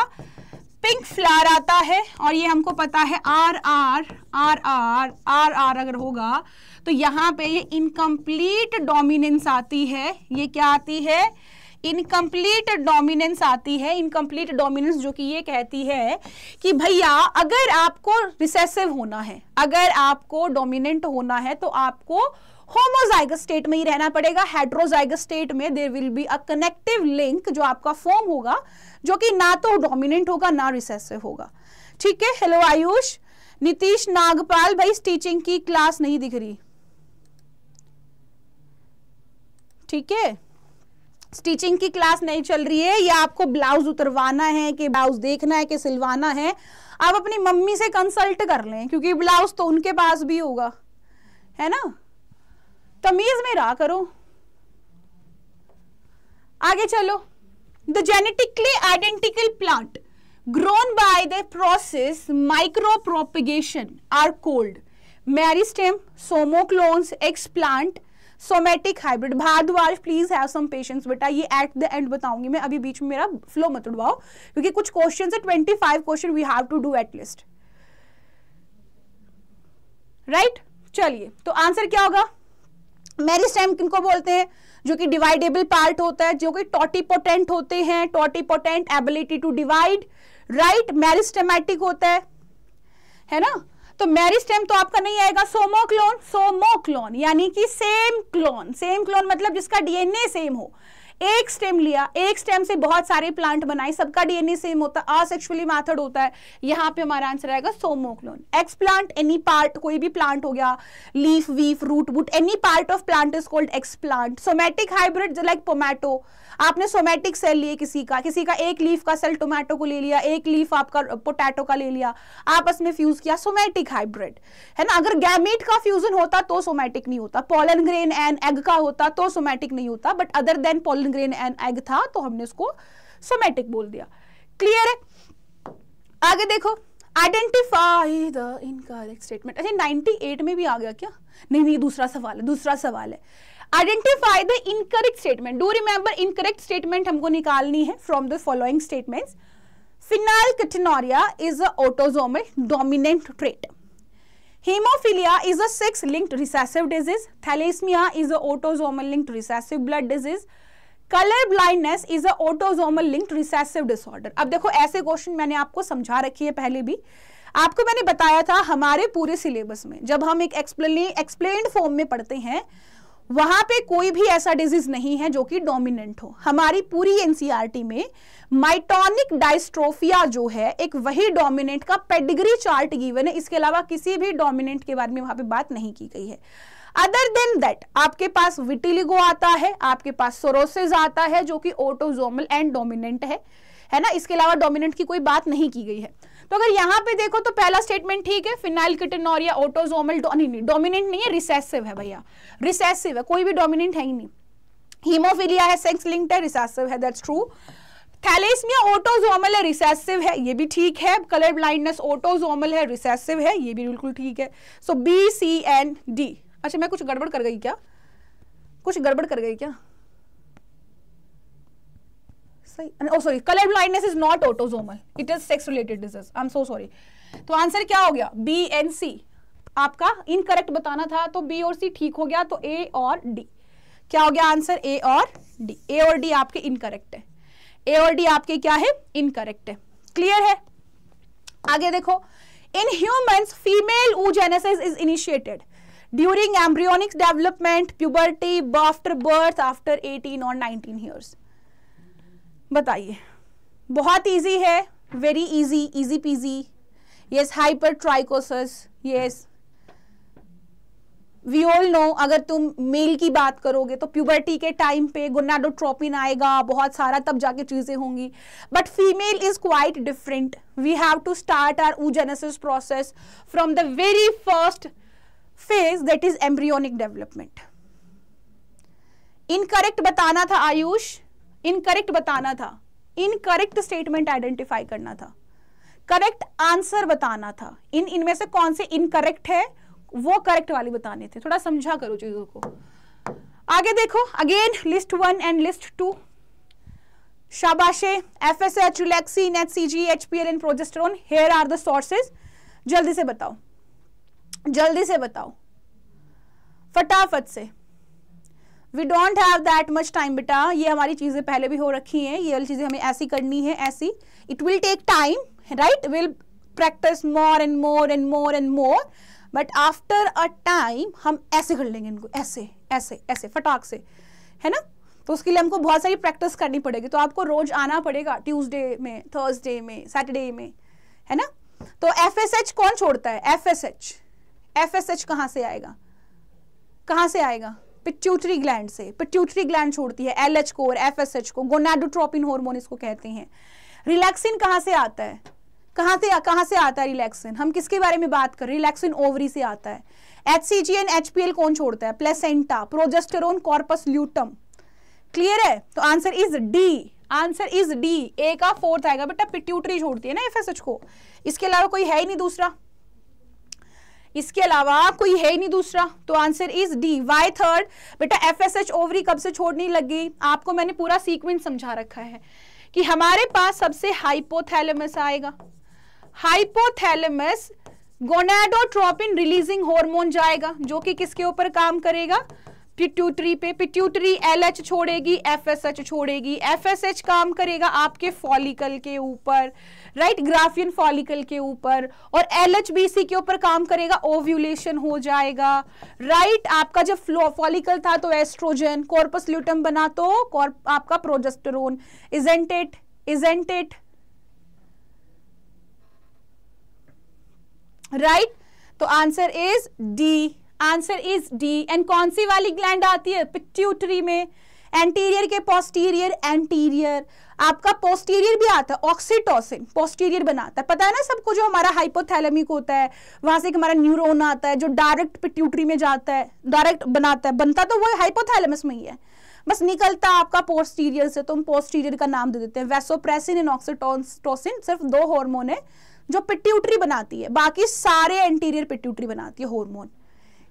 पिंक फ्लावर आता है। और ये हमको पता है R R R R R R अगर होगा तो यहाँ पे ये इनकम्प्लीट डोमिनेंस आती है। ये क्या आती है? इनकम्प्लीट डोमिनेंस आती है। इनकम्प्लीट डोमिनेंस जो कि ये कहती है कि भैया अगर आपको रिसेसिव होना है, अगर आपको डोमिनेंट होना है, तो आपको होमोजाइगस स्टेट में ही रहना पड़ेगा। हेट्रोजाइगस स्टेट में there will be a connective link जो आपका फॉर्म होगा, जो कि ना तो डोमिनेंट होगा ना रिसेसिव होगा, ठीक है। हेलो आयुष, नीतीश नागपाल भाई टीचिंग की क्लास नहीं दिख रही, ठीक है, टीचिंग की क्लास नहीं चल रही है। या आपको ब्लाउज उतरवाना है कि ब्लाउज देखना है कि सिलवाना है, आप अपनी मम्मी से कंसल्ट कर लें, क्योंकि ब्लाउज तो उनके पास भी होगा, है ना। तमीज में रहा करो। आगे चलो, the genetically identical plant grown by the process micro propagation are called meristem somaclones explant somatic hybrid. Bhardwaj please have some patience बेटा, ये एट द एंड बताऊंगी मैं, अभी बीच में मेरा फ्लो मत उड़वाओ, क्योंकि कुछ क्वेश्चन है, twenty five question we have to do at least, right. चलिए, तो आंसर क्या होगा? मेरिस्टेम किनको बोलते हैं? जो कि डिवाइडेबल पार्ट होता है, जो कि टॉटिपोटेंट होते हैं, totipotent ability to divide, right. Meristematic होता है, है ना। तो मेरिस्टेम तो आपका नहीं आएगा। सोमोक्लोन, सोमोक्लोन यानी कि सेम क्लोन, सेम क्लोन मतलब जिसका डीएनए सेम हो। एक स्टेम लिया, एक स्टेम से बहुत सारे प्लांट बनाए, सबका डीएनए सेम होता है, असेक्सुअली मेथड होता है। यहाँ पे हमारा आंसर आएगा सोमोक्लोन। एक्सप्लांट, एनी पार्ट, कोई भी प्लांट हो गया, लीफ वीफ रूट वुट, any part of plant is called explant. Somatic hybrid like tomato, आपने सोमेटिक सेल लिए किसी का, किसी का एक लीफ का सेल टोमेटो को ले लिया, एक लीफ आपका पोटैटो का ले लिया, आपस में फ्यूज किया, सोमेटिक हाइब्रिड, है ना। अगर गैमेट का फ्यूजन होता तो सोमेटिक नहीं होता, पोलन ग्रेन एंड एग का होता तो सोमेटिक नहीं होता, but other than pollen grain and egg था तो हमने उसको सोमेटिक बोल दिया। क्लियर है? आगे देखो, आइडेंटिफाई द इनकरेक्ट स्टेटमेंट। अच्छा, अट्ठानवे में भी आ गया क्या? नहीं नहीं, दूसरा सवाल है, दूसरा सवाल है। Identify the incorrect statement. Do remember, incorrect statement हमको निकालनी है from the following statements. Phenylketonuria is a autosomal dominant trait. Hemophilia is a sex-linked recessive disease. Thalassemia is a autosomal linked recessive blood disease. Color blindness is a autosomal linked recessive disorder. अब देखो, ऐसे question मैंने आपको समझा रखी है पहले भी, आपको मैंने बताया था हमारे पूरे सिलेबस में, जब हम एक एक्सप्लेन्ड फॉर्म में पढ़ते हैं वहां पे कोई भी ऐसा डिजीज नहीं है जो कि डोमिनेंट हो। हमारी पूरी एनसीईआरटी में माइटोनिक डायस्ट्रोफिया जो है, एक वही डोमिनेंट का पेडिग्री चार्ट गिवन है, इसके अलावा किसी भी डोमिनेंट के बारे में वहां पे बात नहीं की गई है। अदर देन दैट आपके पास विटिलिगो आता है, आपके पास सोरोसिस आता है जो कि ऑटोसोमल एंड डोमिनेंट है, है ना। इसके अलावा डोमिनेंट की कोई बात नहीं की गई है। तो अगर यहाँ पे देखो तो पहला स्टेटमेंट ठीक है, फेनिलकेटोनुरिया ऑटोसोमल डोमिनेंट नहीं है, रिसेसिव है भैया, रिसेसिव है, कोई भी डोमिनेंट है ही नहीं। हीमोफिलिया है, सेक्स लिंक्ड है, रिसेसिव है, दैट्स ट्रू। थैलेसीमिया ऑटोसोमल है, रिसेसिव है, ये भी ठीक है। कलर ब्लाइंडनेस ऑटोसोमल है, रिसेसिव है, ये भी बिल्कुल ठीक है। So B C and D. अच्छा मैं कुछ गड़बड़ कर गई क्या, कुछ गड़बड़ कर गई क्या? सही, oh sorry, colour blindness is not autosomal, it is sex related disease, I am so sorry. तो आंसर क्या हो गया, बी एंड सी। आपका इनकरेक्ट बताना था तो बी और सी ठीक हो गया, तो ए और डी क्या हो गया आंसर, ए और डी। ए और डी आपके इनकरेक्ट है, ए और डी आपके क्या है, इनकरेक्ट है। क्लियर है? आगे देखो, in humans female oogenesis is initiated during embryonic development, puberty, after birth, after eighteen or nineteen years। बताइए, बहुत इजी है, very easy, easy peasy. Yes, hypertrichosis, yes we all know. अगर तुम mail की बात करोगे तो प्यूबर्टी के टाइम पे गोनाडोट्रोपिन आएगा बहुत सारा, तब जाके चीज़ें होंगी। But female is quite different, we have to start our oogenesis process from the very first phase, that is embryonic development. Incorrect बताना था आयुष, इनकरेक्ट बताना था, इनकरेक्ट स्टेटमेंट आइडेंटिफाई करना था, करेक्ट आंसर बताना था। इन इनमें से कौन से इनकरेक्ट है वो करेक्ट वाली बताने थे। थोड़ा समझा करो चीजों को। आगे देखो, again list one and list two. शाबाशे, F S H, relaxin, H C G, H P L and progesterone, here are the sources. जल्दी से बताओ, जल्दी से बताओ, फटाफट से। We don't have that much time बेटा, ये हमारी चीजें पहले भी हो रखी हैं, ये वाली चीजें हमें ऐसी करनी है, ऐसी। It will take time, right, will practice more and more and more and more, but after a time हम ऐसे कर लेंगे इनको, ऐसे ऐसे ऐसे फटाक से, है ना। तो उसके लिए हमको बहुत सारी प्रैक्टिस करनी पड़ेगी, तो आपको रोज आना पड़ेगा, ट्यूसडे में, थर्सडे में, सैटरडे में, है ना। तो एफ एस एच कौन छोड़ता है, F S H F S H कहाँ से आएगा, कहाँ से आएगा, पिट्यूटरी ग्लैंड से। पिट्यूटरी ग्लैंड छोड़ती है एल एच को और एफ एस एच को, गोनाडोट्रोपिन हार्मोन इसको कहते हैं। रिलैक्सिन कहाँ से आता है, कहाँ से कहाँ से आता है रिलैक्सिन, हम किसके बारे में बात कर रहे हैं, रिलैक्सिन ओवरी से आता है। एचसीजी एंड एचपीएल कौन छोड़ता है, placenta, progesterone, corpus luteum. Clear है? तो answer is D, answer is D. A का फोर्थ आएगा बेटा, पिट्यूटरी छोड़ती है ना एफएसएच को, इसके अलावा कोई है ही नहीं दूसरा, इसके अलावा कोई है ही नहीं दूसरा, तो answer is D. Why third बेटा, एफएसएच ओवरी कब से छोड़ने लगी, आपको मैंने पूरा सीक्वेंस समझा रखा है कि हमारे पास सबसे हाइपोथैलेमस आएगा, हाइपोथैलेमस गोनाडोट्रोपिन रिलीजिंग हार्मोन जाएगा जो कि किसके ऊपर काम करेगा, पिट्यूटरी पे। पिट्यूटरी एलएच छोड़ेगी, एफएसएच छोड़ेगी, एफएसएच काम करेगा आपके फॉलिकल के ऊपर, राइट, ग्राफियन फॉलिकल के ऊपर, और एलएचबीसी के ऊपर काम करेगा, ओव्यूलेशन हो जाएगा, राइट। आपका जब फ्लो फॉलिकल था तो एस्ट्रोजन, कॉर्पस ल्यूटम बना तो आपका progesterone, isn't it, isn't it, right right? तो answer is D, answer is D. And कौन सी वाली ग्लैंड आती है, पिट्यूटरी में, एंटीरियर के पोस्टीरियर, एंटीरियर आपका पोस्टीरियर भी आता है, ऑक्सीटोसिन पोस्टीरियर बनाता है, पता है ना सबको, जो हमारा हाइपोथैलेमिक होता है वहां से एक हमारा न्यूरोन आता है जो डायरेक्ट पिट्यूटरी में जाता है, डायरेक्ट बनाता है, बनता तो वो हाइपोथैलेमस में ही है, बस निकलता आपका पोस्टीरियर से, तो हम पोस्टीरियर का नाम दे देते हैं। वैसोप्रेसिन एंड ऑक्सीटोसिन सिर्फ दो हॉर्मोन है जो पिट्यूटरी बनाती है, बाकी सारे एंटीरियर पिट्यूटरी बनाती है हार्मोन।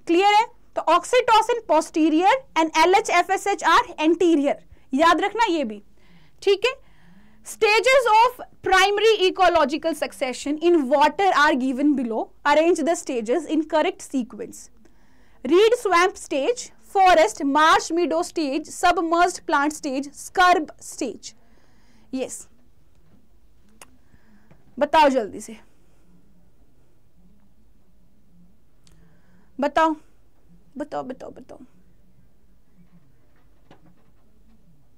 क्लियर है? तो oxytocin posterior and LH FSH are anterior, याद रखना ये भी, ठीक है। Stages of primary ecological succession in water are given below, arrange the stages in correct sequence. Reed swamp stage, forest, marsh meadow stage, submerged plant stage, scrub stage. Yes, बताओ जल्दी से, बताओ बताओ बताओ बताओ।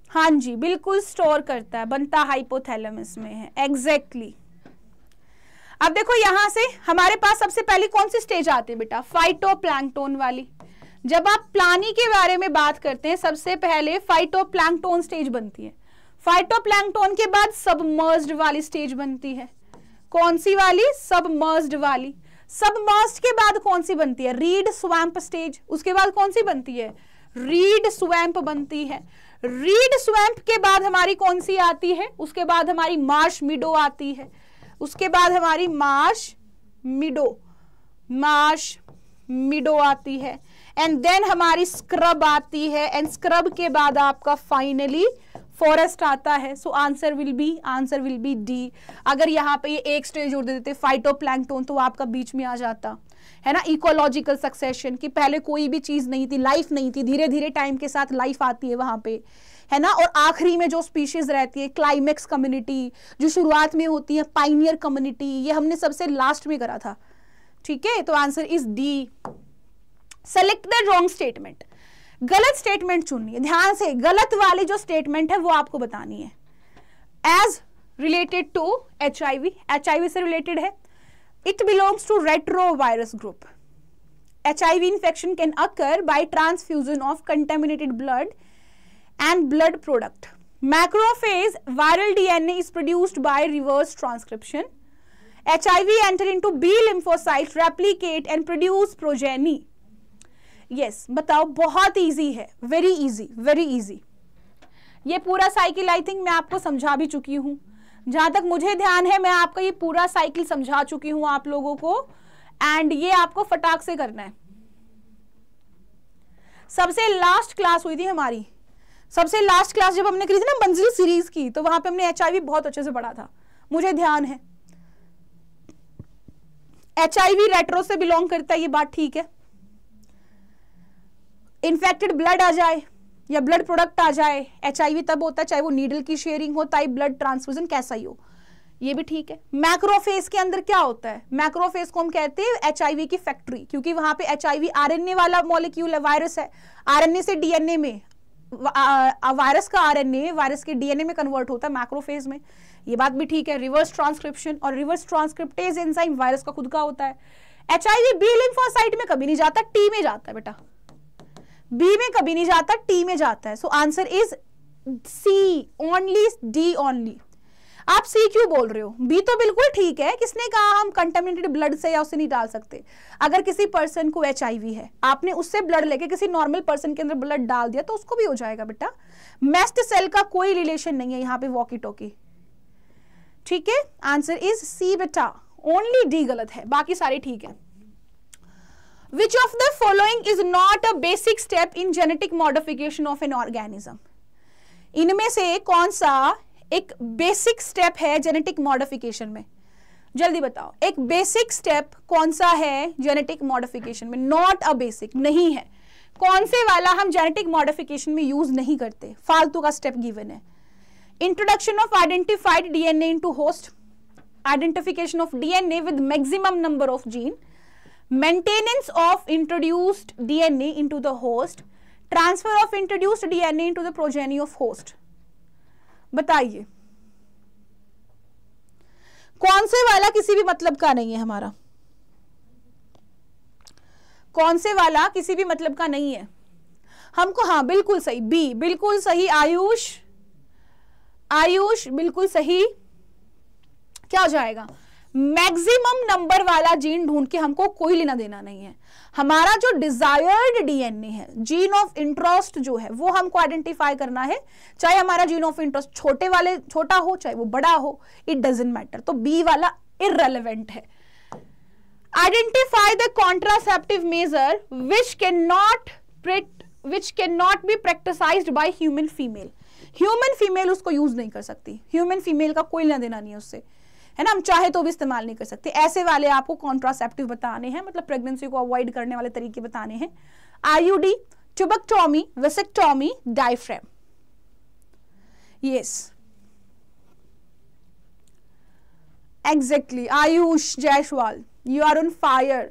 हाँ जी, बिल्कुल स्टोर करता है, बनता हाइपोथैलेमस में है, एग्जैक्टली। अब देखो यहां से हमारे पास सबसे पहले कौन सी स्टेज आती है बेटा, फाइटोप्लैंक्टन वाली, जब आप प्राणी के बारे में बात करते हैं, सबसे पहले फाइटोप्लैंक्टोन स्टेज बनती है। फाइटोप्लैंक्टोन के बाद सबमर्ज्ड वाली स्टेज बनती है। कौन सी वाली? सबमर्ज्ड वाली। सबमर्ज्ड के बाद कौन सी बनती है? Reed swamp stage. उसके बाद कौन सी बनती है? रीड स्वैम्प बनती है। रीड स्वैम्प के बाद हमारी कौन सी आती है? उसके बाद हमारी मार्श मिडो आती है। उसके बाद हमारी मार्श मिडो मार्श मिडो आती है। एंड देन हमारी स्क्रब आती है। एंड स्क्रब के बाद आपका फाइनली फॉरेस्ट आता है। So answer will be answer will be D. अगर यहाँ पे ये एक स्टेज जोड़ देते फाइटोप्लैंक्टोन तो आपका बीच में आ जाता है ना इकोलॉजिकल सक्सेशन, कि पहले कोई भी चीज नहीं थी, लाइफ नहीं थी, धीरे धीरे टाइम के साथ लाइफ आती है वहां पे, है ना। और आखिरी में जो स्पीशीज रहती है क्लाइमेक्स कम्युनिटी, जो शुरुआत में होती है पाइनियर कम्युनिटी, ये हमने सबसे लास्ट में करा था, ठीक है। तो answer is D. Select the wrong statement. गलत स्टेटमेंट चुननी है ध्यान से, गलत वाली जो स्टेटमेंट है वो आपको बतानी है। As related to H I V H I V से रिलेटेड है। It belongs to retrovirus group. H I V infection can occur by transfusion of contaminated blood and blood product. Macrophage viral D N A is produced by reverse transcription. H I V enter into B lymphocytes, replicate and produce progeny. Yes, बताओ बहुत easy है, very easy, very easy. ये पूरा cycle I think मैं आपको समझा भी चुकी हूँ, जहाँ तक मुझे ध्यान है मैं आपका ये पूरा cycle समझा चुकी हूँ आप लोगों को, and ये आपको फटाक से करना है। सबसे last class हुई थी हमारी, सबसे लास्ट क्लास जब हमने करी थी ना मंजिल सीरीज की, तो वहां पे हमने एचआईवी बहुत अच्छे से पढ़ा था, मुझे ध्यान है। एचआईवी रेट्रो से बिलोंग करता है, ये बात ठीक है। इन्फेक्टेड ब्लड आ जाए या ब्लड प्रोडक्ट आ जाए, एचआईवी तब होता है चाहे वो नीडल की शेयरिंग हो, चाहे ब्लड ट्रांसफ्यूजन कैसा ही हो, ये भी ठीक है। मैक्रोफेज के अंदर क्या होता है? मैक्रोफेज को हम कहते हैं एचआईवी की फैक्ट्री, क्योंकि वहां पे एचआईवी आरएनए वाला मॉलिक्यूल है, वायरस है, आरएनए से डीएनए में, वायरस का आरएनए वायरस के डीएनए में कन्वर्ट होता है मैक्रोफेज में, ये बात भी ठीक है। रिवर्स ट्रांसक्रिप्शन और रिवर्स ट्रांसक्रिप्टेज एंजाइम वायरस का खुद का होता है। एचआईवी बी लिम्फोसाइट में कभी नहीं जाता, टी में जाता है बेटा, बी में कभी नहीं जाता, टी में जाता है। So answer is C only, D only. आप सी क्यों बोल रहे हो? बी तो बिल्कुल ठीक है, किसने कहा हम कंटेमिनेटेड ब्लड से या उससे नहीं डाल सकते? अगर किसी पर्सन को एचआईवी है, आपने उससे ब्लड लेके किसी नॉर्मल पर्सन के अंदर ब्लड डाल दिया तो उसको भी हो जाएगा बेटा। मेस्ट सेल का कोई रिलेशन नहीं है यहाँ पे वॉकी टॉकी, ठीक है। आंसर इज सी बेटा, ओनली डी गलत है, बाकी सारे ठीक है। Which of the following is not a basic step in genetic modification of an organism? इनमें से कौन सा एक बेसिक स्टेप है जेनेटिक मॉडिफिकेशन में? जल्दी बताओ, एक बेसिक स्टेप कौन सा है जेनेटिक मॉडिफिकेशन में? नॉट अ बेसिक नहीं है, कौन से वाला हम जेनेटिक मॉडिफिकेशन में यूज नहीं करते? फालतू का स्टेप गिवन है। Introduction of identified DNA into host, identification of DNA with maximum number of gene, maintenance of introduced DNA into the host, transfer of introduced DNA into the progeny of host. बताइए कौन से वाला किसी भी मतलब का नहीं है हमारा, कौन से वाला किसी भी मतलब का नहीं है हमको? हाँ बिल्कुल सही, बी बिल्कुल सही। आयुष आयुष बिल्कुल सही। क्या हो जाएगा? मैक्सिमम नंबर वाला जीन ढूंढ के हमको कोई लेना देना नहीं है। हमारा जो डिजायर्ड डीएनए है, जीन ऑफ इंटरेस्ट जो है, वो हमको आइडेंटिफाई करना है। चाहे हमारा जीन ऑफ इंटरेस्ट छोटे वाले छोटा हो चाहे वो बड़ा हो, इट डजंट मैटर। तो बी वाला इररेलेवेंट है। Identify the contraceptive measure which can not which can not be practised by human female. Human female उसको यूज नहीं कर सकती, ह्यूमन फीमेल का कोई लेना देना नहीं है उससे, है ना। हम चाहे तो भी इस्तेमाल नहीं कर सकते। ऐसे वाले आपको कॉन्ट्रासेप्टिव बताने हैं, मतलब प्रेगनेंसी को अवॉइड करने वाले तरीके बताने हैं। IUD, tubectomy, vasectomy, diaphragm. Yes exactly Ayush Jaiswal, you are on fire,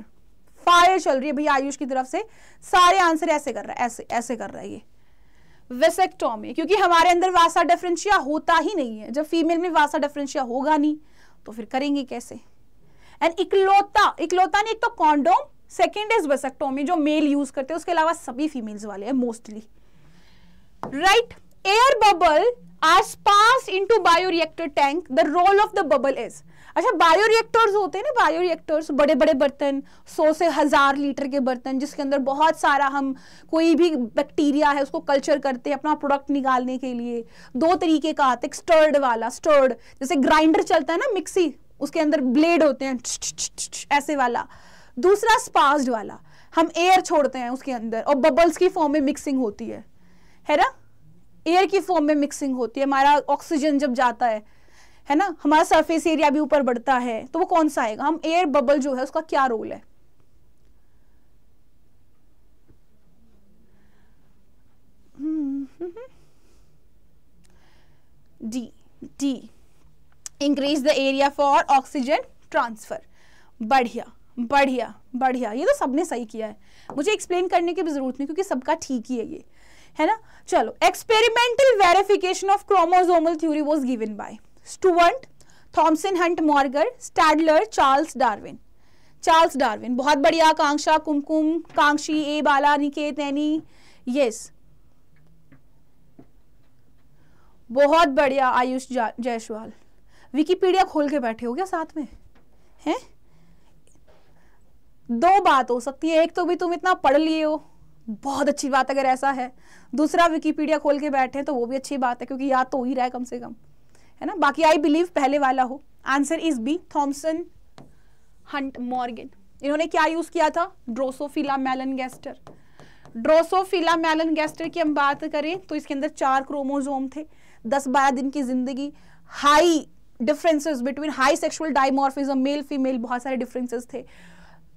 fire चल रही है भैया आयुष की तरफ से। सारे आंसर ऐसे कर रहा है, ऐसे ऐसे कर रहा है ये। वेसेक्टोमी, क्योंकि हमारे अंदर वासा डिफरेंशिया होता ही नहीं है, जब फीमेल में वासा डिफरेंशिया होगा नहीं तो फिर करेंगे कैसे। एंड इकलौता, इकलौता ने एक तो कॉन्डोम सेकेंड इज वेसेक्टोमी जो मेल यूज करते हैं, उसके अलावा सभी फीमेल्स वाले हैं mostly, right. Air bubble are pass into bioreactor tank, the role of the bubble is, अच्छा बायोरिएक्टर्स होते हैं ना, बायोरिएक्टर्स बड़े बड़े बर्तन, सौ से हजार लीटर के बर्तन जिसके अंदर बहुत सारा हम कोई भी बैक्टीरिया है उसको कल्चर करते हैं अपना प्रोडक्ट निकालने के लिए। दो तरीके का आते हैं, स्टर्ड वाला, स्टर्ड जैसे ग्राइंडर चलता है ना मिक्सी, उसके अंदर ब्लेड होते हैं ऐसे वाला, दूसरा स्पास्ड वाला, हम एयर छोड़ते हैं उसके अंदर और बबल्स की फॉर्म में मिक्सिंग होती है, है ना, एयर की फॉर्म में मिक्सिंग होती है। हमारा ऑक्सीजन जब जाता है है ना, हमारा सरफेस एरिया भी ऊपर बढ़ता है, तो वो कौन सा आएगा, हम एयर बबल जो है उसका क्या रोल है। D D increase the area for oxygen transfer, बढ़िया बढ़िया बढ़िया, ये तो सबने सही किया है, मुझे एक्सप्लेन करने की भी जरूरत नहीं क्योंकि सबका ठीक ही है ये, है ना। चलो, experimental verification of chromosomal theory was given by Stuart, Thomson, Hunt, Morgan, Stadler, Charles Darwin. Charles Darwin बहुत बढ़िया, कांक्षा, कुमकुम, कांक्षी, ए बाला, निकेत, नैनी, यस बहुत बढ़िया। आयुष जायसवाल विकिपीडिया खोल के बैठे हो गया साथ में, हैं? दो बात हो सकती है, एक तो भी तुम इतना पढ़ लिए हो, बहुत अच्छी बात अगर ऐसा है, दूसरा विकिपीडिया खोल के बैठे हैं तो वो भी अच्छी बात है क्योंकि याद तो हो ही रहा है कम से कम, है ना। बाकी आई बिलीव पहले वाला हो। Answer is B, Thomson, Hunt, Morgan. इन्होंने क्या यूज किया था, ड्रोसोफिला मेलनगेस्टर। ड्रोसोफिला मेलनगेस्टर की हम बात करें तो इसके अंदर चार क्रोमोसोम थे, दस बारह दिन की जिंदगी, high differences between high sexual dimorphism, male female बहुत सारे डिफरेंसेस थे,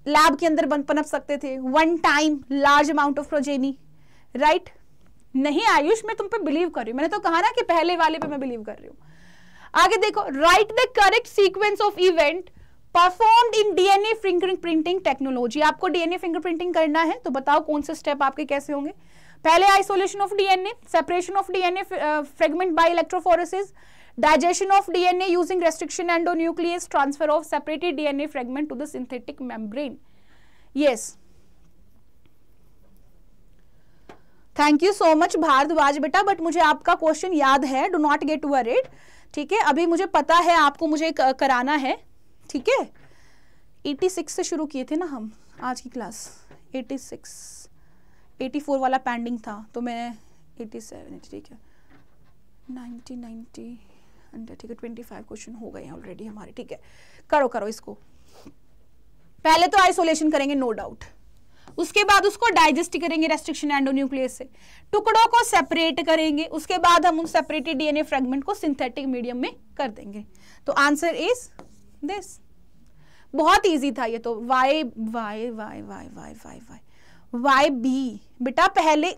लैब के अंदर बन पनप सकते थे, one time large amount of progeny, right. नहीं आयुष, मैं तुम पे बिलीव कर रही हूँ, मैंने तो कहा ना कि पहले वाले पे मैं बिलीव कर रही हूँ। आगे देखो, write the correct sequence of event performed in DNA fingerprinting technology. आपको डीएनए फिंगर प्रिंटिंग करना है तो बताओ कौन से स्टेप आपके कैसे होंगे। पहले isolation of DNA, separation of DNA fragment by electrophoresis, digestion of D N A using restriction endonuclease, transfer of separated D N A fragment to the synthetic membrane. Yes, thank you so much Bhardwaj बेटा, but मुझे आपका question याद है, do not get worried, ठीक है। अभी मुझे पता है आपको मुझे कराना है, ठीक है। छियासी से शुरू किए थे ना हम आज की क्लास, छियासी, चौरासी वाला पेंडिंग था तो मैं सत्तासी, ठीक है, नाइन्टी नाइन्टी अंडर, ठीक है, ट्वेंटी फाइव क्वेश्चन हो गए हैं ऑलरेडी हमारे, ठीक है। करो करो इसको, पहले तो आइसोलेशन करेंगे नो डाउट, उसके बाद उसको डाइजेस्ट करेंगे रेस्ट्रिक्शन एंडोन्यूक्लियस से, टुकड़ों को सेपरेट करेंगे, उसके बाद हम उन सेपरेटेड डीएनए फ्रेगमेंट को सिंथेटिक मीडियम में कर देंगे। तो आंसर इज दिस, बहुत ईजी था ये तो। Why why why why why why why why B बेटा, पहले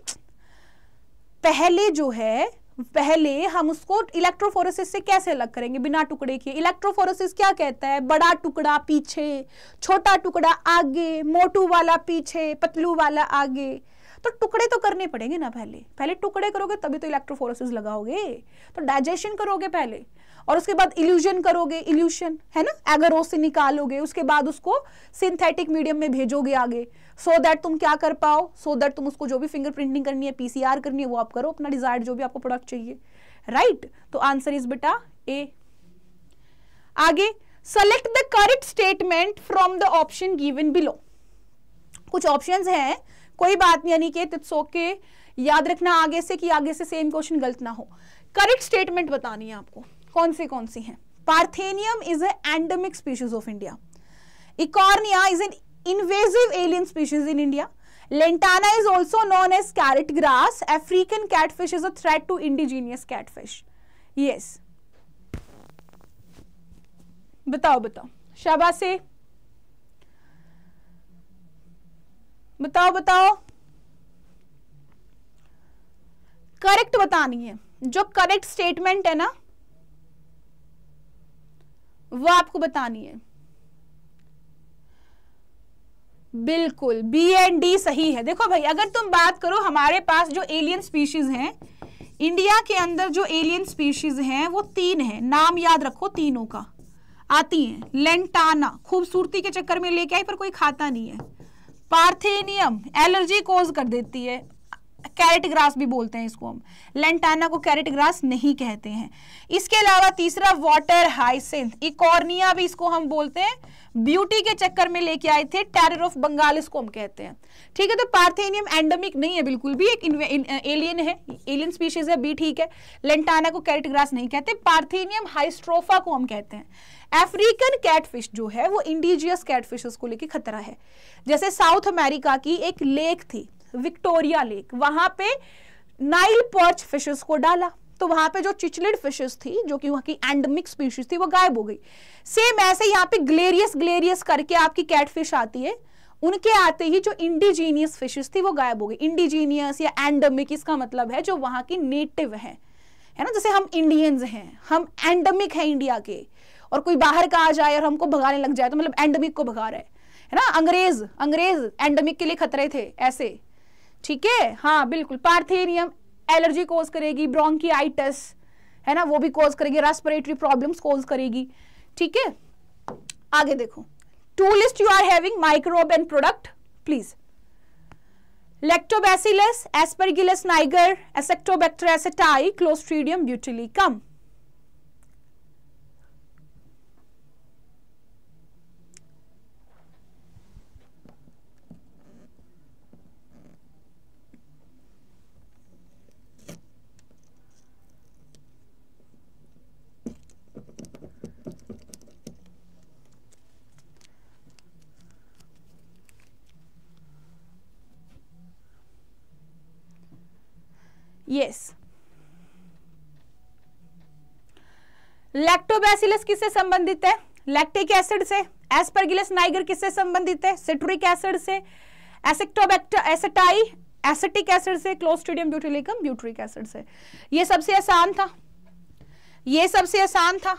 पहले जो है, पहले हम उसको इलेक्ट्रोफोरेसिस से कैसे अलग करेंगे बिना टुकड़े के। इलेक्ट्रोफोरेसिस क्या कहता है, बड़ा टुकड़ा पीछे, छोटा टुकड़ा आगे, मोटू वाला पीछे, पतलू वाला आगे, तो टुकड़े तो करने पड़ेंगे ना, पहले पहले टुकड़े करोगे तभी तो इलेक्ट्रोफोरेसिस लगाओगे। तो डाइजेशन करोगे पहले और उसके बाद इल्यूजन करोगे, इल्यूशन है ना, एगरोस से निकालोगे, उसके बाद उसको सिंथेटिक मीडियम में भेजोगे आगे, सो so दैट तुम क्या कर पाओ, सो so दैट तुम उसको जो भी फिंगर प्रिंटिंग करनी है, पीसीआर करनी है, वो आप करो अपना डिजायर्ड जो भी आपको प्रोडक्ट चाहिए, राइट right? तो आंसर इज बेटा ए। आगे, select the correct statement from the option given below. कुछ ऑप्शंस हैं, कोई बात नहीं, यानी कि इट्स ओके, याद रखना आगे से कि आगे से सेम क्वेश्चन गलत ना हो। करेक्ट स्टेटमेंट बतानी है आपको, कौन सी कौन सी है। Parthenium is a endemic species of India, eichhornia is an invasive alien species in India, Lantana is also known as carrot grass, African catfish is a threat to indigenous catfish. Yes, बताओ बताओ शाबाश से, बताओ बताओ, correct बतानी है, जो correct statement है ना वो आपको बतानी है। बिल्कुल बी एंड डी सही है। देखो भाई, अगर तुम बात करो, हमारे पास जो एलियन स्पीशीज हैं इंडिया के अंदर, जो एलियन स्पीशीज हैं वो तीन हैं, नाम याद रखो तीनों का, आती हैं। लेंटाना खूबसूरती के चक्कर में लेके आई पर कोई खाता नहीं है, पार्थेनियम एलर्जी कॉज कर देती है, कैरेट ग्रास भी बोलते हैं इसको हम, लेंटाना को कैरेट ग्रास नहीं कहते हैं। इसके अलावा तीसरा वाटर हाइसिंथ, इकॉर्निया भी इसको हम बोलते हैं, ब्यूटी के चक्कर में लेके आए थे, टेरर ऑफ बंगाल इसको हम कहते हैं। ठीक है, तो पार्थेनियम एंडेमिक नहीं है बिल्कुल भी, एक एलियन है, एलियन स्पीशीज है बी, ठीक है। लेंटाना को कैरेट ग्रास नहीं कहते, पार्थेनियम हाइस्ट्रोफा को हम कहते हैं। अफ्रीकन कैटफिश जो है वो इंडिजियस कैटफिशेस को लेके खतरा है। जैसे साउथ अमेरिका की एक लेक थी विक्टोरिया लेक, वहां पे नाइल पर्च फिशेस को डाला तो वहां पे जो चिचलिड फिशेस थी जो कि वहां की एंडेमिक स्पीशीज थी वो गायब हो गई। सेम ऐसे यहाँ पे ग्लेरियस ग्लेरियस करके आपकी कैटफिश आती है, उनके आते ही जो इंडिजीनियस फिशेस थी वो गायब हो गई। इंडिजीनियस या एंडेमिक इसका मतलब है जो वहां की नेटिव है, है ना। जैसे हम इंडियंस हैं, हम एंडेमिक है इंडिया के, और कोई बाहर का आ जाए और हमको भगाने लग जाए तो मतलब एंडेमिक को भगा रहा है, है ना। अंग्रेज अंग्रेज एंडेमिक के लिए खतरे थे ऐसे, ठीक है। हाँ बिल्कुल, पार्थेनियम एलर्जी कोज करेगी, ब्रोंकियाइटिस है ना वो भी कोज करेगी, रेस्पिरेटरी प्रॉब्लम्स कोज करेगी, ठीक है। आगे देखो, to list you are having microbe and product please. Lactobacillus, Aspergillus niger, एसेक्टोबैक्टर aceti, clostridium butylicum. Yes, lactobacillus किससे संबंधित है? लैक्टिक एसिड से। एस्परगिलस नाइगर किससे संबंधित है? सिट्रिक एसिड से। एसेक्टोबैक्टर एसेटाई एसिटिक एसिड से। क्लोस्ट्रीडियम ब्यूटिलिकम ब्यूट्रिक एसिड से। ये सबसे आसान था, ये सबसे आसान था,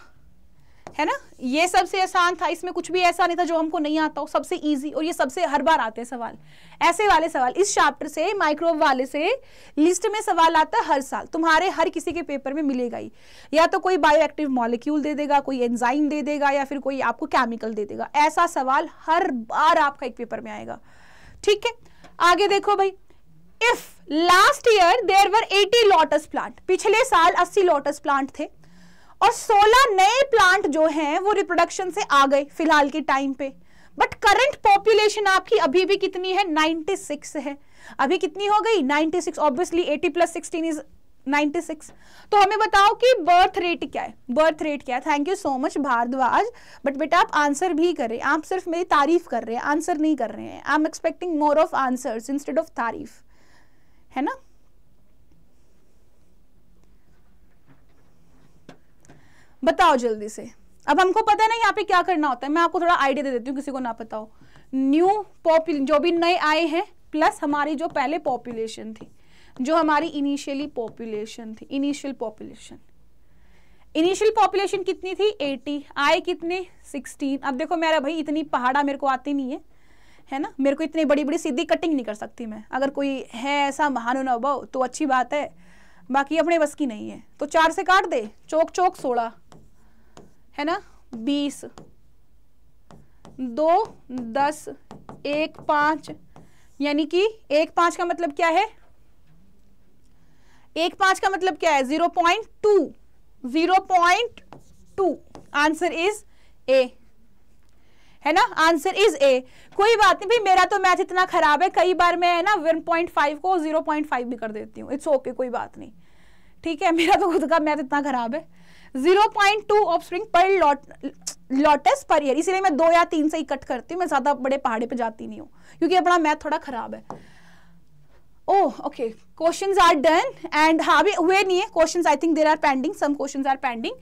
है ना, ये सबसे आसान था। इसमें कुछ भी ऐसा नहीं था जो हमको नहीं आता हो, सबसे इजी। और ये सबसे हर बार आते हैं सवाल, ऐसे वाले सवाल इस चैप्टर से, माइक्रोब वाले से लिस्ट में सवाल आता है हर साल, तुम्हारे हर किसी के पेपर में मिलेगा ही। या तो कोई बायोएक्टिव मॉलिक्यूल दे देगा, कोई एंजाइम दे देगा, या फिर कोई आपको केमिकल दे देगा। ऐसा सवाल हर बार आपका एक पेपर में आएगा, ठीक है। आगे देखो भाई, if last year there were eighty lotus plant, पिछले साल अस्सी लोटस प्लांट थे और सोलह नए प्लांट जो हैं वो रिप्रोडक्शन से आ गए फिलहाल के टाइम पे, बट करंट पॉपुलेशन आपकी अभी भी कितनी है? छियानवे है। अभी कितनी हो गई? छियानवे। Obviously eighty plus sixteen is छियानवे। तो हमें बताओ कि बर्थ रेट क्या है, बर्थ रेट क्या है। Thank you so much Bhardwaj, but बेटा आप आंसर भी कर रहे हैं, आप सिर्फ मेरी तारीफ कर रहे हैं, आंसर नहीं कर रहे हैं। I am expecting more of answers instead of तारीफ, है ना। बताओ जल्दी से, अब हमको पता है ना यहाँ पे क्या करना होता है। मैं आपको थोड़ा आइडिया दे देती हूँ, किसी को ना पता हो। न्यू पॉपुल जो भी नए आए हैं प्लस हमारी जो पहले पॉपुलेशन थी, जो हमारी इनिशियली पॉपुलेशन थी, इनिशियल पॉपुलेशन इनिशियल पॉपुलेशन कितनी थी? अस्सी। आए कितने? सोलह। अब देखो मेरा भाई, इतनी पहाड़ा मेरे को आती नहीं है, है ना, मेरे को इतनी बड़ी बड़ी सीधी कटिंग नहीं कर सकती मैं। अगर कोई है ऐसा महानुभाव तो अच्छी बात है, बाकी अपने बस की नहीं है। तो चार से काट दे, चौक चौक सोलह, है ना, बीस, दो, दस, एक, पाँच, यानी कि एक पाँच का मतलब क्या है? एक पाँच का मतलब क्या है? Zero point two, zero point two. Answer is A, है ना, आंसर इज ए। कोई बात नहीं भाई, मेरा तो मैथ इतना खराब है, कई बार मैं, है ना, वन पॉइंट फाइव को जीरो पॉइंट फाइव भी कर देती हूँ, इट्स ओके, कोई बात नहीं, ठीक है। मेरा तो खुद का मैथ इतना खराब है। Zero point two offspring per lotus per year, इसीलिए मैं दो या तीन से ही कट करती हूँ, मैं ज्यादा बड़े पहाड़े पे जाती नहीं हूँ क्योंकि अपना मैथ थोड़ा खराब है। Oh okay, questions are done and हाँ अभी हुए नहीं है questions, I think there are pending, some questions are pending.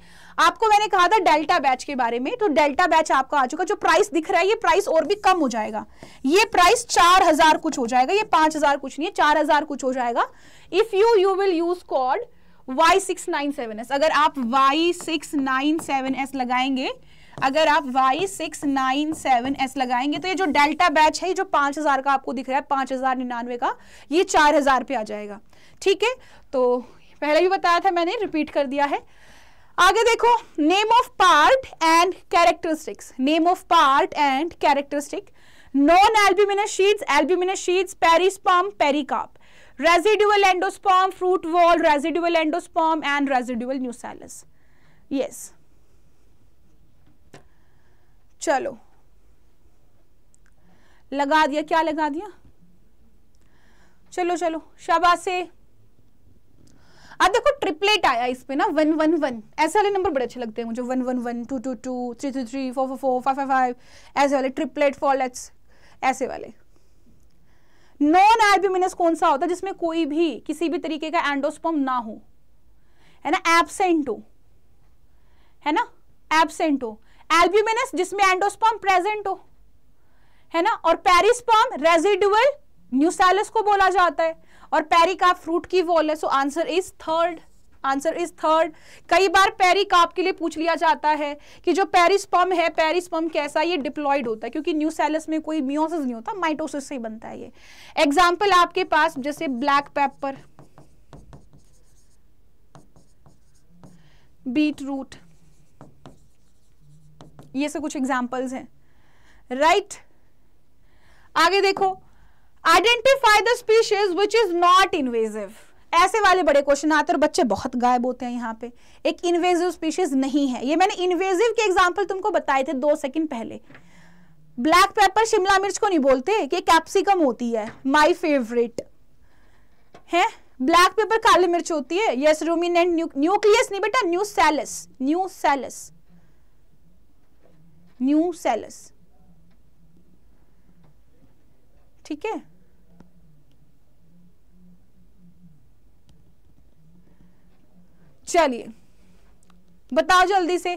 आपको मैंने कहा था डेल्टा बैच के बारे में, तो डेल्टा बैच आपका आ चुका। जो प्राइस दिख रहा है ये प्राइस और भी कम हो जाएगा, ये प्राइस चार हजार कुछ हो जाएगा, ये पांच हजार कुछ नहीं है, चार हजार कुछ हो जाएगा। If you you will use code Y six nine seven S, अगर आप Y six nine seven S लगाएंगे, अगर आप Y six nine seven S लगाएंगे तो ये जो डेल्टा बैच है, जो पांच हजार का आपको दिख रहा है, पांच हजार निन्यानवे का, ये चार हजार पे आ जाएगा, ठीक है। तो पहले भी बताया था मैंने, रिपीट कर दिया है। आगे देखो, name of part and characteristics, name of part and characteristic. Non albuminous seeds, albuminous seeds, perisperm, pericarp, residual endosperm, fruit wall, residual endosperm and residual nucellus. Yes. चलो लगा दिया, क्या लगा दिया, चलो चलो शाबाश से। अब देखो ट्रिपलेट आया इसमें ना, वन वन वन, ऐसे वाले नंबर बड़े अच्छे लगते हैं मुझे, one one one, two two two, three three three, four four four, five five five, ऐसे वाले ट्रिपलेट फॉलेट्स, ऐसे वाले। नॉन एल्ब्यूमिनस कौन सा होता है, जिसमें कोई भी किसी भी तरीके का एंडोस्पर्म ना हो, है ना, एब्सेंट हो, है ना, एब्सेंट हो। एल्ब्यूमिनस जिसमें एंडोस्पर्म प्रेजेंट हो, है ना, और पेरिस्पर्म रेजिडुअल न्यूसेलस को बोला जाता है, और पेरिकार्प फ्रूट की वॉल है। So answer is third, answer is third. कई बार पेरिकार्प के लिए पूछ लिया जाता है कि जो पेरिस्पर्म है, पेरिस्पर्म कैसा, ये डिप्लॉयड होता है, क्योंकि न्यूसेलस में कोई मियोसिस नहीं होता, माइटोसिस से ही बनता है ये। एग्जाम्पल आपके पास जैसे ब्लैक पेपर, बीट रूट, ये से कुछ एग्जाम्पल्स हैं, राइट। आगे देखो, identify the species which is not invasive, ऐसे वाले बड़े क्वेश्चन आते हैं और बच्चे बहुत गायब होते हैं यहाँ पे। एक इन्वेजिव स्पीशीज नहीं है ये, मैंने इन्वेजिव के एग्जाम्पल तुमको बताए थे दो सेकंड पहले। ब्लैक पेपर शिमला मिर्च को नहीं बोलते कि कैप्सिकम होती है, माय फेवरेट है। ब्लैक पेपर काली मिर्च होती है, यस। रूमिनेंट न्यूक्लियस नहीं बेटा, न्यूसेलस, न्यूसेलस, न्यूसेलस, ठीक है। चलिए बताओ जल्दी से,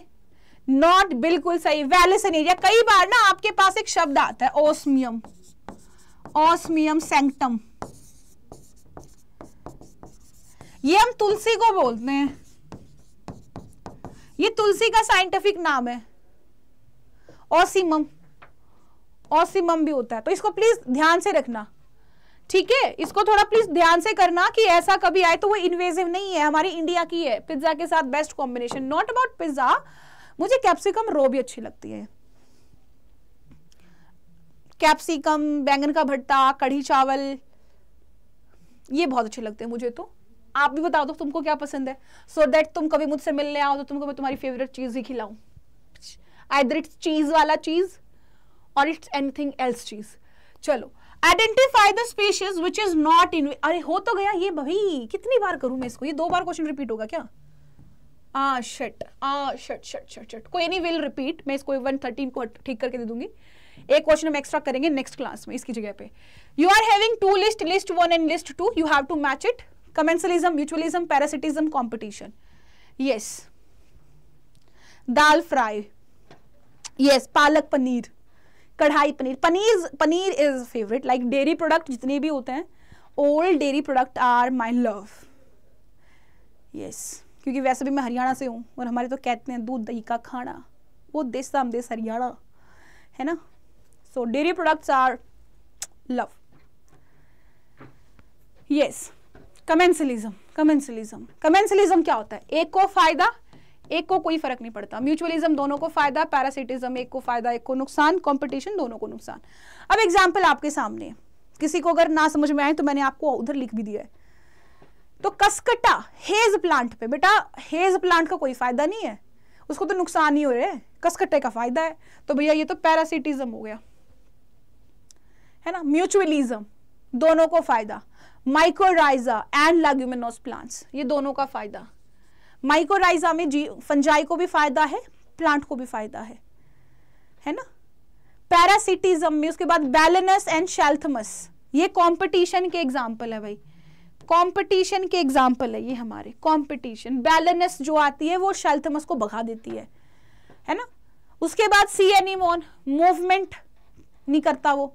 नॉट बिल्कुल सही, वेलेसिनेरिया। कई बार ना आपके पास एक शब्द आता है ऑस्मियम, ऑस्मियम सैंक्टम, ये हम तुलसी को बोलते हैं, ये तुलसी का साइंटिफिक नाम है, ऑसिमम, ऑसिमम भी होता है। तो इसको प्लीज ध्यान से रखना, ठीक है, इसको थोड़ा प्लीज ध्यान से करना कि ऐसा कभी आए तो वो इन्वेजिव नहीं है, हमारी इंडिया की है। पिज्जा के साथ best combination, not about pizza, मुझे कैप्सिकम रो भी अच्छी लगती है, कैप्सिकम, बैंगन का भट्टा, कढ़ी चावल, ये बहुत अच्छे लगते हैं मुझे। तो आप भी बताओ तो तुमको क्या पसंद है, सो so दैट तुम कभी मुझसे मिलने आओ तो तुमको मैं तुम्हारी फेवरेट चीज ही खिलाऊं, आइदर इट्स चीज वाला चीज और इट्स एनीथिंग एल्स चीज। चलो, identify the species which is not in, अरे हो तो गया ये भाई, कितनी बार करूं मैं इसको, ये दो बार क्वेश्चन रिपीट होगा क्या, आ शट आ शट शट शट शट कोई नहीं, विल रिपीट, मैं इसको वन थर्टीन को ठीक करके दे दूंगी, एक क्वेश्चन हम एक्स्ट्रा करेंगे नेक्स्ट क्लास में इसकी जगह पे। You are having to list, list one and list two, you have to match it, commensalism, mutualism, parasitism, competition, yes, dal fry, yes, palak paneer, kadhai paneer, paneer paneer is favourite, like dairy product जितने भी होते हैं, all dairy product are my love, yes, क्योंकि वैसे भी मैं हरियाणा से हूँ और हमारे तो कहते हैं दूध दही का खाना, वो देश दाम देश हरियाणा है ना, so dairy products are love, yes. Commensalism, commensalism commensalism क्या होता है, एक को फायदा, एक को कोई फर्क नहीं पड़ता, म्यूचुअलिज्म दोनों को फायदा, पैरासिटिज्म एक को फायदा एक को नुकसान, कंपटीशन दोनों को नुकसान। अब एग्जांपल आपके सामने, किसी को अगर ना समझ में आए तो मैंने आपको उधर लिख भी दिया है। तो कसकटा, हेज प्लांट पे बेटा, हेज प्लांट का कोई फायदा नहीं है, उसको तो नुकसान ही हो रहा है, कसकटे का फायदा है, तो भैया ये तो पैरासिटिज्म हो गया, है ना। म्यूचुअलिज्म दोनों को फायदा, माइकोराइजा एंड लेग्यूमिनोस प्लांट्स, ये दोनों का फायदा, माइकोराइजा में जी फंजाई को भी फायदा है, प्लांट को भी फायदा है, है ना। पैरासिटिज्म में उसके बाद बैलेनस एंड शेल्थमस, ये कंपटीशन के एग्जांपल है भाई, कंपटीशन के एग्जांपल है ये हमारे, कंपटीशन, बैलेनस जो आती है वो शेल्थमस को भगा देती है, है ना। उसके बाद सी एनीमोन, मूवमेंट नहीं करता वो,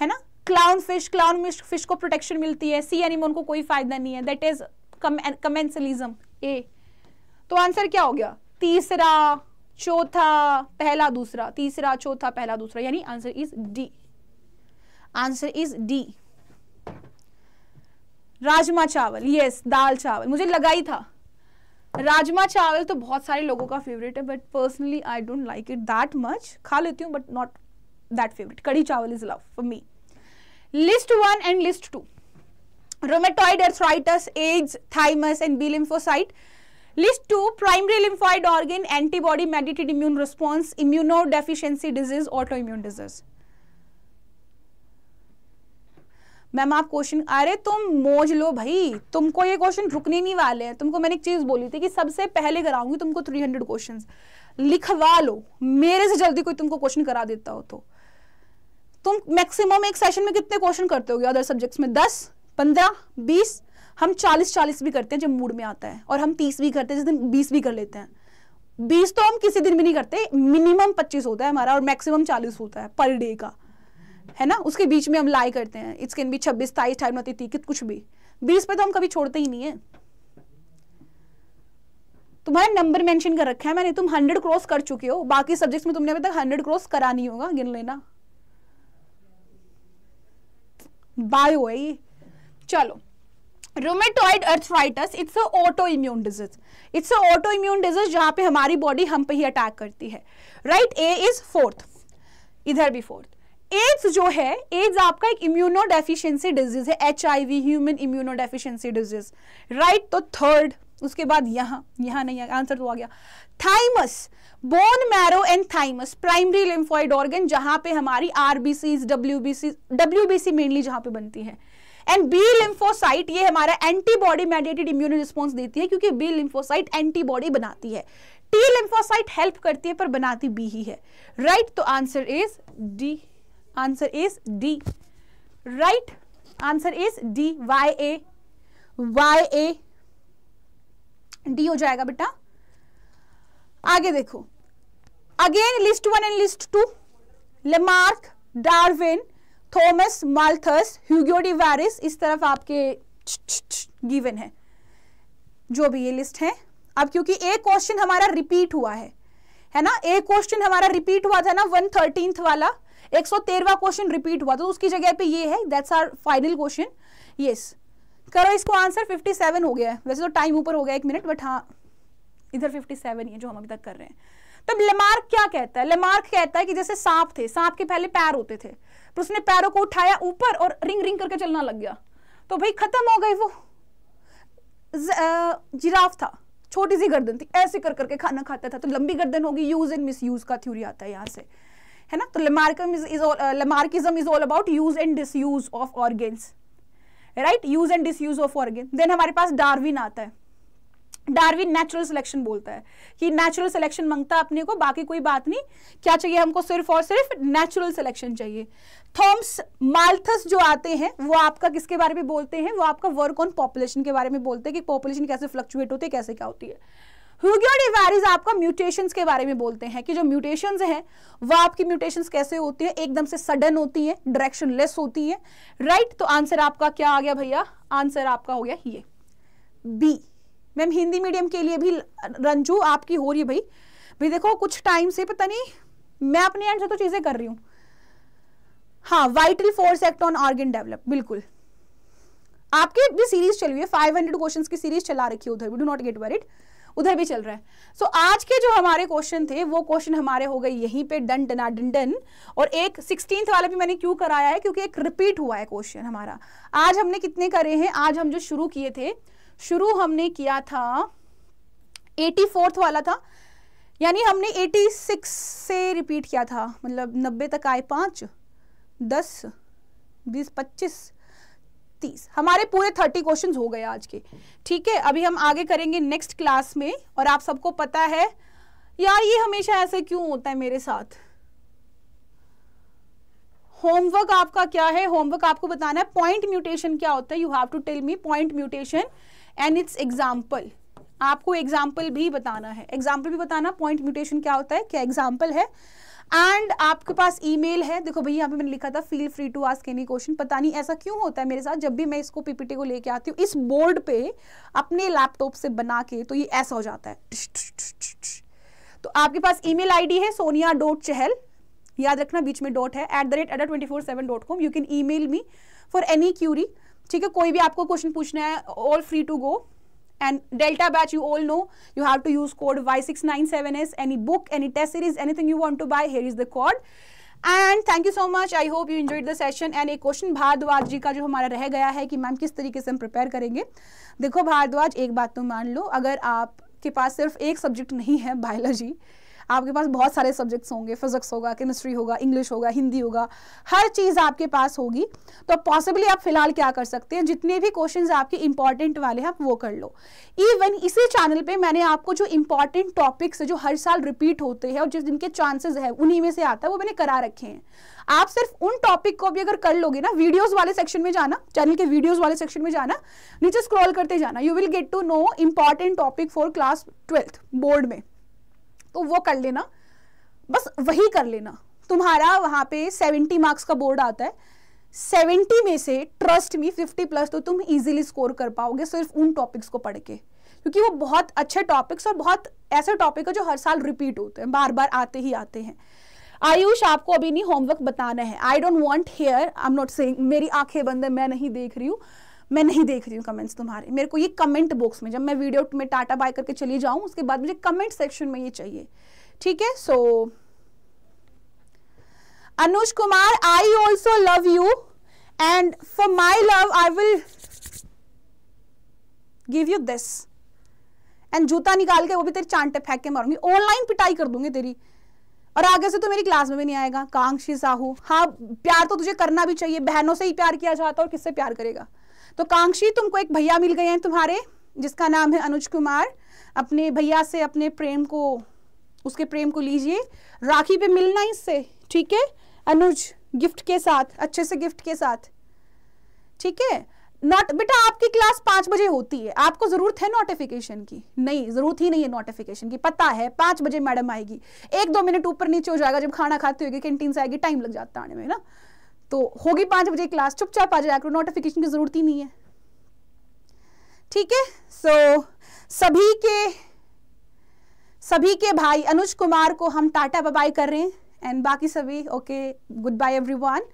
है ना। क्लाउन फिश, क्लाउन फिश को प्रोटेक्शन मिलती है, सी एनीमोन को कोई फायदा नहीं है, दैट इज कमेंसलिज्म ए। तो आंसर क्या हो गया, तीसरा चौथा पहला दूसरा, तीसरा चौथा पहला दूसरा, यानी answer is D, answer is D. Rajma chawal, yes, दाल चावल, मुझे लगा ही था, राजमा चावल तो बहुत सारे लोगों का फेवरेट है, but personally I don't like it that much, खा लेती हूँ but not that favorite. Kadhi chawal is love for me. List one and list two. Rheumatoid arthritis, AIDS, thymus and B lymphocyte. List two, primary lymphoid organ, antibody mediated immune response, immunodeficiency disease, autoimmune disease. Ma'am आप question, अरे तुम मौज लो भाई, तुमको ये question रुकने नहीं वाले हैं. तुमको मैंने एक चीज बोली थी कि सबसे पहले कराऊंगी तुमको तीन सौ क्वेश्चंस. लिखवा लो, मेरे से जल्दी कोई तुमको क्वेश्चन करा देता हो तो. तुम मैक्सिमम एक सेशन में कितने क्वेश्चन करते होगे अदर सब्जेक्ट्स में? दस पंद्रह बीस. हम चालीस चालीस भी करते हैं जब मूड में आता है, और हम तीस भी करते हैं जिस दिन, बीस भी कर लेते हैं. बीस तो हम किसी दिन भी नहीं करते, मिनिमम पच्चीस होता है हमारा और मैक्सिमम चालीस होता है पर डे का, है ना. उसके बीच में हम लाई करते हैं, इट्स कैन बी छब्बीस तेईस टाइम होती थी कुछ भी. बीस पे तो हम कभी छोड़ते ही नहीं है. तुम्हारा नंबर मेंशन कर रखा है मैंने, तुम हंड्रेड क्रॉस कर चुके हो. बाकी सब्जेक्ट्स में तुमने अभी तक हंड्रेड क्रॉस करा नहीं होगा, गिन लेना. बायो है ये. चलो, rheumatoid arthritis, it's a auto immune disease. It's a auto immune disease जहां पे हमारी बॉडी हम पे ही अटैक करती है, राइट. ए इज फोर्थ, इधर भी फोर्थ. एड्स जो है, एड्स आपका एक इम्यूनो डेफिशिएंसी डिजीज है, H I V human immuno deficiency disease, right. तो थर्ड, उसके बाद यहाँ यहाँ नहीं आंसर तो आ गया. Thymus, bone marrow and thymus, primary lymphoid organ जहां पे हमारी आरबीसी डब्ल्यूबीसी डब्ल्यूबीसी मेनली जहां पे बनती है. एंड बी लिम्फोसाइट, ये हमारा एंटीबॉडी मेडिएटेड इम्यून रिस्पॉन्स देती है क्योंकि बी लिम्फोसाइट एंटीबॉडी बनाती है. टी लिम्फोसाइट हेल्प करती है पर बनाती बी ही है, राइट. तो answer is D, answer is D, right. Answer is D. Y A, Y A D हो जाएगा बेटा. आगे देखो, again list one and list two. Lamarck, Darwin, Thomas Malthus, Hugo de Vries, इस तरफ आपके गिवन है जो भी ये लिस्ट है. अब क्योंकि एक क्वेश्चन हमारा रिपीट हुआ है, है ना, एक क्वेश्चन हमारा रिपीट हुआ था ना, वन थर्टींथ वाला, एक सौ तेरहवां क्वेश्चन रिपीट हुआ, तो उसकी जगह पे ये है. That's our final question. Yes, करो इसको आंसर. सत्तावन हो गया है, वैसे तो टाइम ऊपर हो गया एक मिनट, बट हाँ इधर सत्तावन ही है जो हम अभी तक कर रहे हैं. तब लेमार्क क्या कहता है? लेमार्क कहता है कि जैसे सांप थे, सांप के पहले पैर होते थे, पर उसने पैरों को उठाया ऊपर और रिंग रिंग करके चलना लग गया, तो भाई खत्म हो गए. वो जिराफ था, छोटी सी गर्दन थी, ऐसे कर करके खाना खाता था, तो लंबी गर्दन होगी. यूज एंड मिस यूज का थ्योरी आता है यहाँ से, है ना. तो Lamarckism is all about use and disuse of organs, right, use and disuse of organ. Then हमारे पास डार्विन आता है. डार्विन नेचुरल सिलेक्शन बोलता है कि नेचुरल सिलेक्शन मांगता है अपने को, बाकी कोई बात नहीं, क्या चाहिए हमको, सिर्फ और सिर्फ नेचुरल सिलेक्शन चाहिए. थॉमस माल्थस जो आते हैं वो आपका किसके बारे में बोलते हैं, वो आपका वर्क ऑन पॉपुलेशन के बारे में बोलते हैं कि पॉपुलेशन कैसे फ्लक्चुएट होती है, कैसे क्या होती है. ह्यूगो डी वारिस आपका म्यूटेशंस के बारे में बोलते हैं कि जो म्यूटेशंस हैं वो आपकी म्यूटेशंस कैसे होती है, एकदम से सडन होती है, डायरेक्शनलेस होती है, राइट. तो आंसर आपका क्या आ गया भैया? आंसर आपका हो गया ये बी. मैम हिंदी मीडियम के लिए भी रंजू आपकी हो रही है भाई. भाई देखो कुछ टाइम से पता नहीं मैं अपने एंड से तो चीजें कर रही हूँ. हाँ, vital force act on organ develop, बिल्कुल आपकी भी सीरीज चली हुई है, फाइव हंड्रेड क्वेश्चन की सीरीज चला रखी है उधर भी, डू नॉट गेट वरीड, उधर भी चल रहा है. सो so, आज के जो हमारे क्वेश्चन थे वो क्वेश्चन हमारे हो गए यहीं पे डन डना डन डन. और एक सिक्सटीन्थ वाला भी मैंने क्यों कराया है, क्योंकि एक रिपीट हुआ है क्वेश्चन हमारा. आज हमने कितने करे हैं? आज हम जो शुरू किए थे, शुरू हमने किया था एटी फोर्थ वाला था, यानी हमने एटी सिक्स से रिपीट किया था, मतलब नब्बे तक आए, पाँच दस बीस पच्चीस तीस, हमारे पूरे थर्टी क्वेश्चंस हो गए आज के, ठीक है. अभी हम आगे करेंगे नेक्स्ट क्लास में. और आप सबको पता है यार, ये हमेशा ऐसे क्यों होता है मेरे साथ? होमवर्क आपका क्या है? होमवर्क आपको बताना है पॉइंट म्यूटेशन क्या होता है. You have to tell me point mutation and its example. आपको एग्जाम्पल भी बताना है, एग्जाम्पल भी बताना पॉइंट म्यूटेशन क्या होता है, क्या एग्जाम्पल है. एंड आपके पास ईमेल है, देखो भैया यहाँ पे मैंने लिखा था feel free to ask any question. पता नहीं ऐसा क्यों होता है मेरे साथ, जब भी मैं इसको पीपीटी को लेके आती हूँ इस बोर्ड पे अपने लैपटॉप से बना के, तो ये ऐसा हो जाता है. तो आपके पास ईमेल आईडी है सोनिया डॉट चहल, याद रखना बीच में डॉट है, at the rate ada twenty four seven dot com. You can email me for any query, ठीक है. कोई भी आपको क्वेश्चन पूछना है, all free to go. And Delta batch, you all know, you have to use code Y six nine seven S. Any book, any test series, anything you want to buy, here is the code. And thank you so much, I hope you enjoyed the session. And एक question Bhardwaj ji का जो हमारा रह गया है कि ma'am किस तरीके से हम प्रिपेयर करेंगे। देखो भारद्वाज, एक बात तो मान लो, अगर आपके पास सिर्फ एक सब्जेक्ट नहीं है बायोलॉजी, आपके पास बहुत सारे सब्जेक्ट्स होंगे, फिजिक्स होगा, केमिस्ट्री होगा, इंग्लिश होगा, हिंदी होगा, हर चीज़ आपके पास होगी। तो पॉसिबली आप फिलहाल क्या कर सकते हैं, जितने भी क्वेश्चंस आपके इंपॉर्टेंट वाले हैं आप वो कर लो। इवन इसी चैनल पे मैंने आपको जो इंपॉर्टेंट टॉपिक्स जो हर साल रिपीट होते हैं और जिस जिनके चांसेस है उन्हीं में से आता है, वो मैंने करा रखे हैं। आप सिर्फ उन टॉपिक को भी अगर कर लोगे ना, वीडियोज़ वाले सेक्शन में जाना, चैनल के वीडियोज़ वाले सेक्शन में जाना, नीचे स्क्रॉल करते जाना, you will get to know important topic for class twelfth board में, तो वो कर लेना, बस वही कर लेना। तुम्हारा वहाँ पे सत्तर मार्क्स का बोर्ड आता है, सत्तर में से ट्रस्ट मी फिफ्टी प्लस तो तुम इजीली स्कोर कर पाओगे सिर्फ उन टॉपिक्स को पढ़ के, क्योंकि वो बहुत अच्छे टॉपिक्स और बहुत ऐसे टॉपिक है जो हर साल रिपीट होते हैं, बार बार आते ही आते हैं। आयुष, आपको अभी नहीं होमवर्क बताना है। I don't want hair, I am not saying, मेरी आंखें बंद है, मैं नहीं देख रही हूँ, मैं नहीं देख रही हूँ कमेंट्स तुम्हारे। मेरे को ये कमेंट बॉक्स में, जब मैं वीडियो में टाटा बाय करके चली जाऊँ उसके बाद मुझे कमेंट सेक्शन में ये चाहिए, ठीक है। So Anuj Kumar, I also love you and for my love I will give you this, and जूता निकाल के वो भी तेरे चांटे फेंक के मारूंगी, ऑनलाइन पिटाई कर दूंगी तेरी, और आगे से तो मेरी क्लास में भी नहीं आएगा। कांक्षी साहू, हाँ प्यार तो तुझे करना भी चाहिए, बहनों से ही प्यार किया जाता है और किससे प्यार करेगा। तो कांक्षी, तुमको एक भैया मिल गए हैं तुम्हारे जिसका नाम है अनुज कुमार, अपने भैया से अपने प्रेम को, उसके प्रेम को लीजिए, राखी पे मिलना इससे, ठीक है अनुज, गिफ्ट के साथ, अच्छे से गिफ्ट के साथ, ठीक है। नोट बेटा, आपकी क्लास पाँच बजे होती है, आपको ज़रूरत है नोटिफिकेशन की? नहीं, ज़रूरत ही नहीं है नोटिफिकेशन की, पता है पाँच बजे मैडम आएगी, एक दो मिनट ऊपर नीचे हो जाएगा जब खाना खाते होगी, कैंटीन से आएगी, टाइम लग जाता आने में ना, तो होगी पाँच बजे क्लास, चुपचाप आ जाया करो, नोटिफिकेशन की ज़रूरत ही नहीं है, ठीक है। सो सभी के सभी के भाई अनुज कुमार को हम टाटा बाय बाय कर रहे हैं, एंड बाकी सभी ओके, गुड बाय एवरीवन।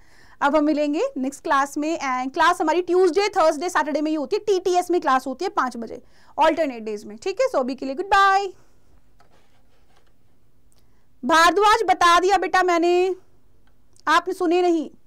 अब हम मिलेंगे नेक्स्ट क्लास में, एंड क्लास हमारी ट्यूसडे, थर्सडे, सैटरडे में ही होती है, टीटीएस में क्लास होती है पाँच बजे ऑल्टरनेट डेज में, ठीक है। सो अभी के लिए गुड बाय। भारद्वाज, बता दिया बेटा मैंने, आपने सुने नहीं।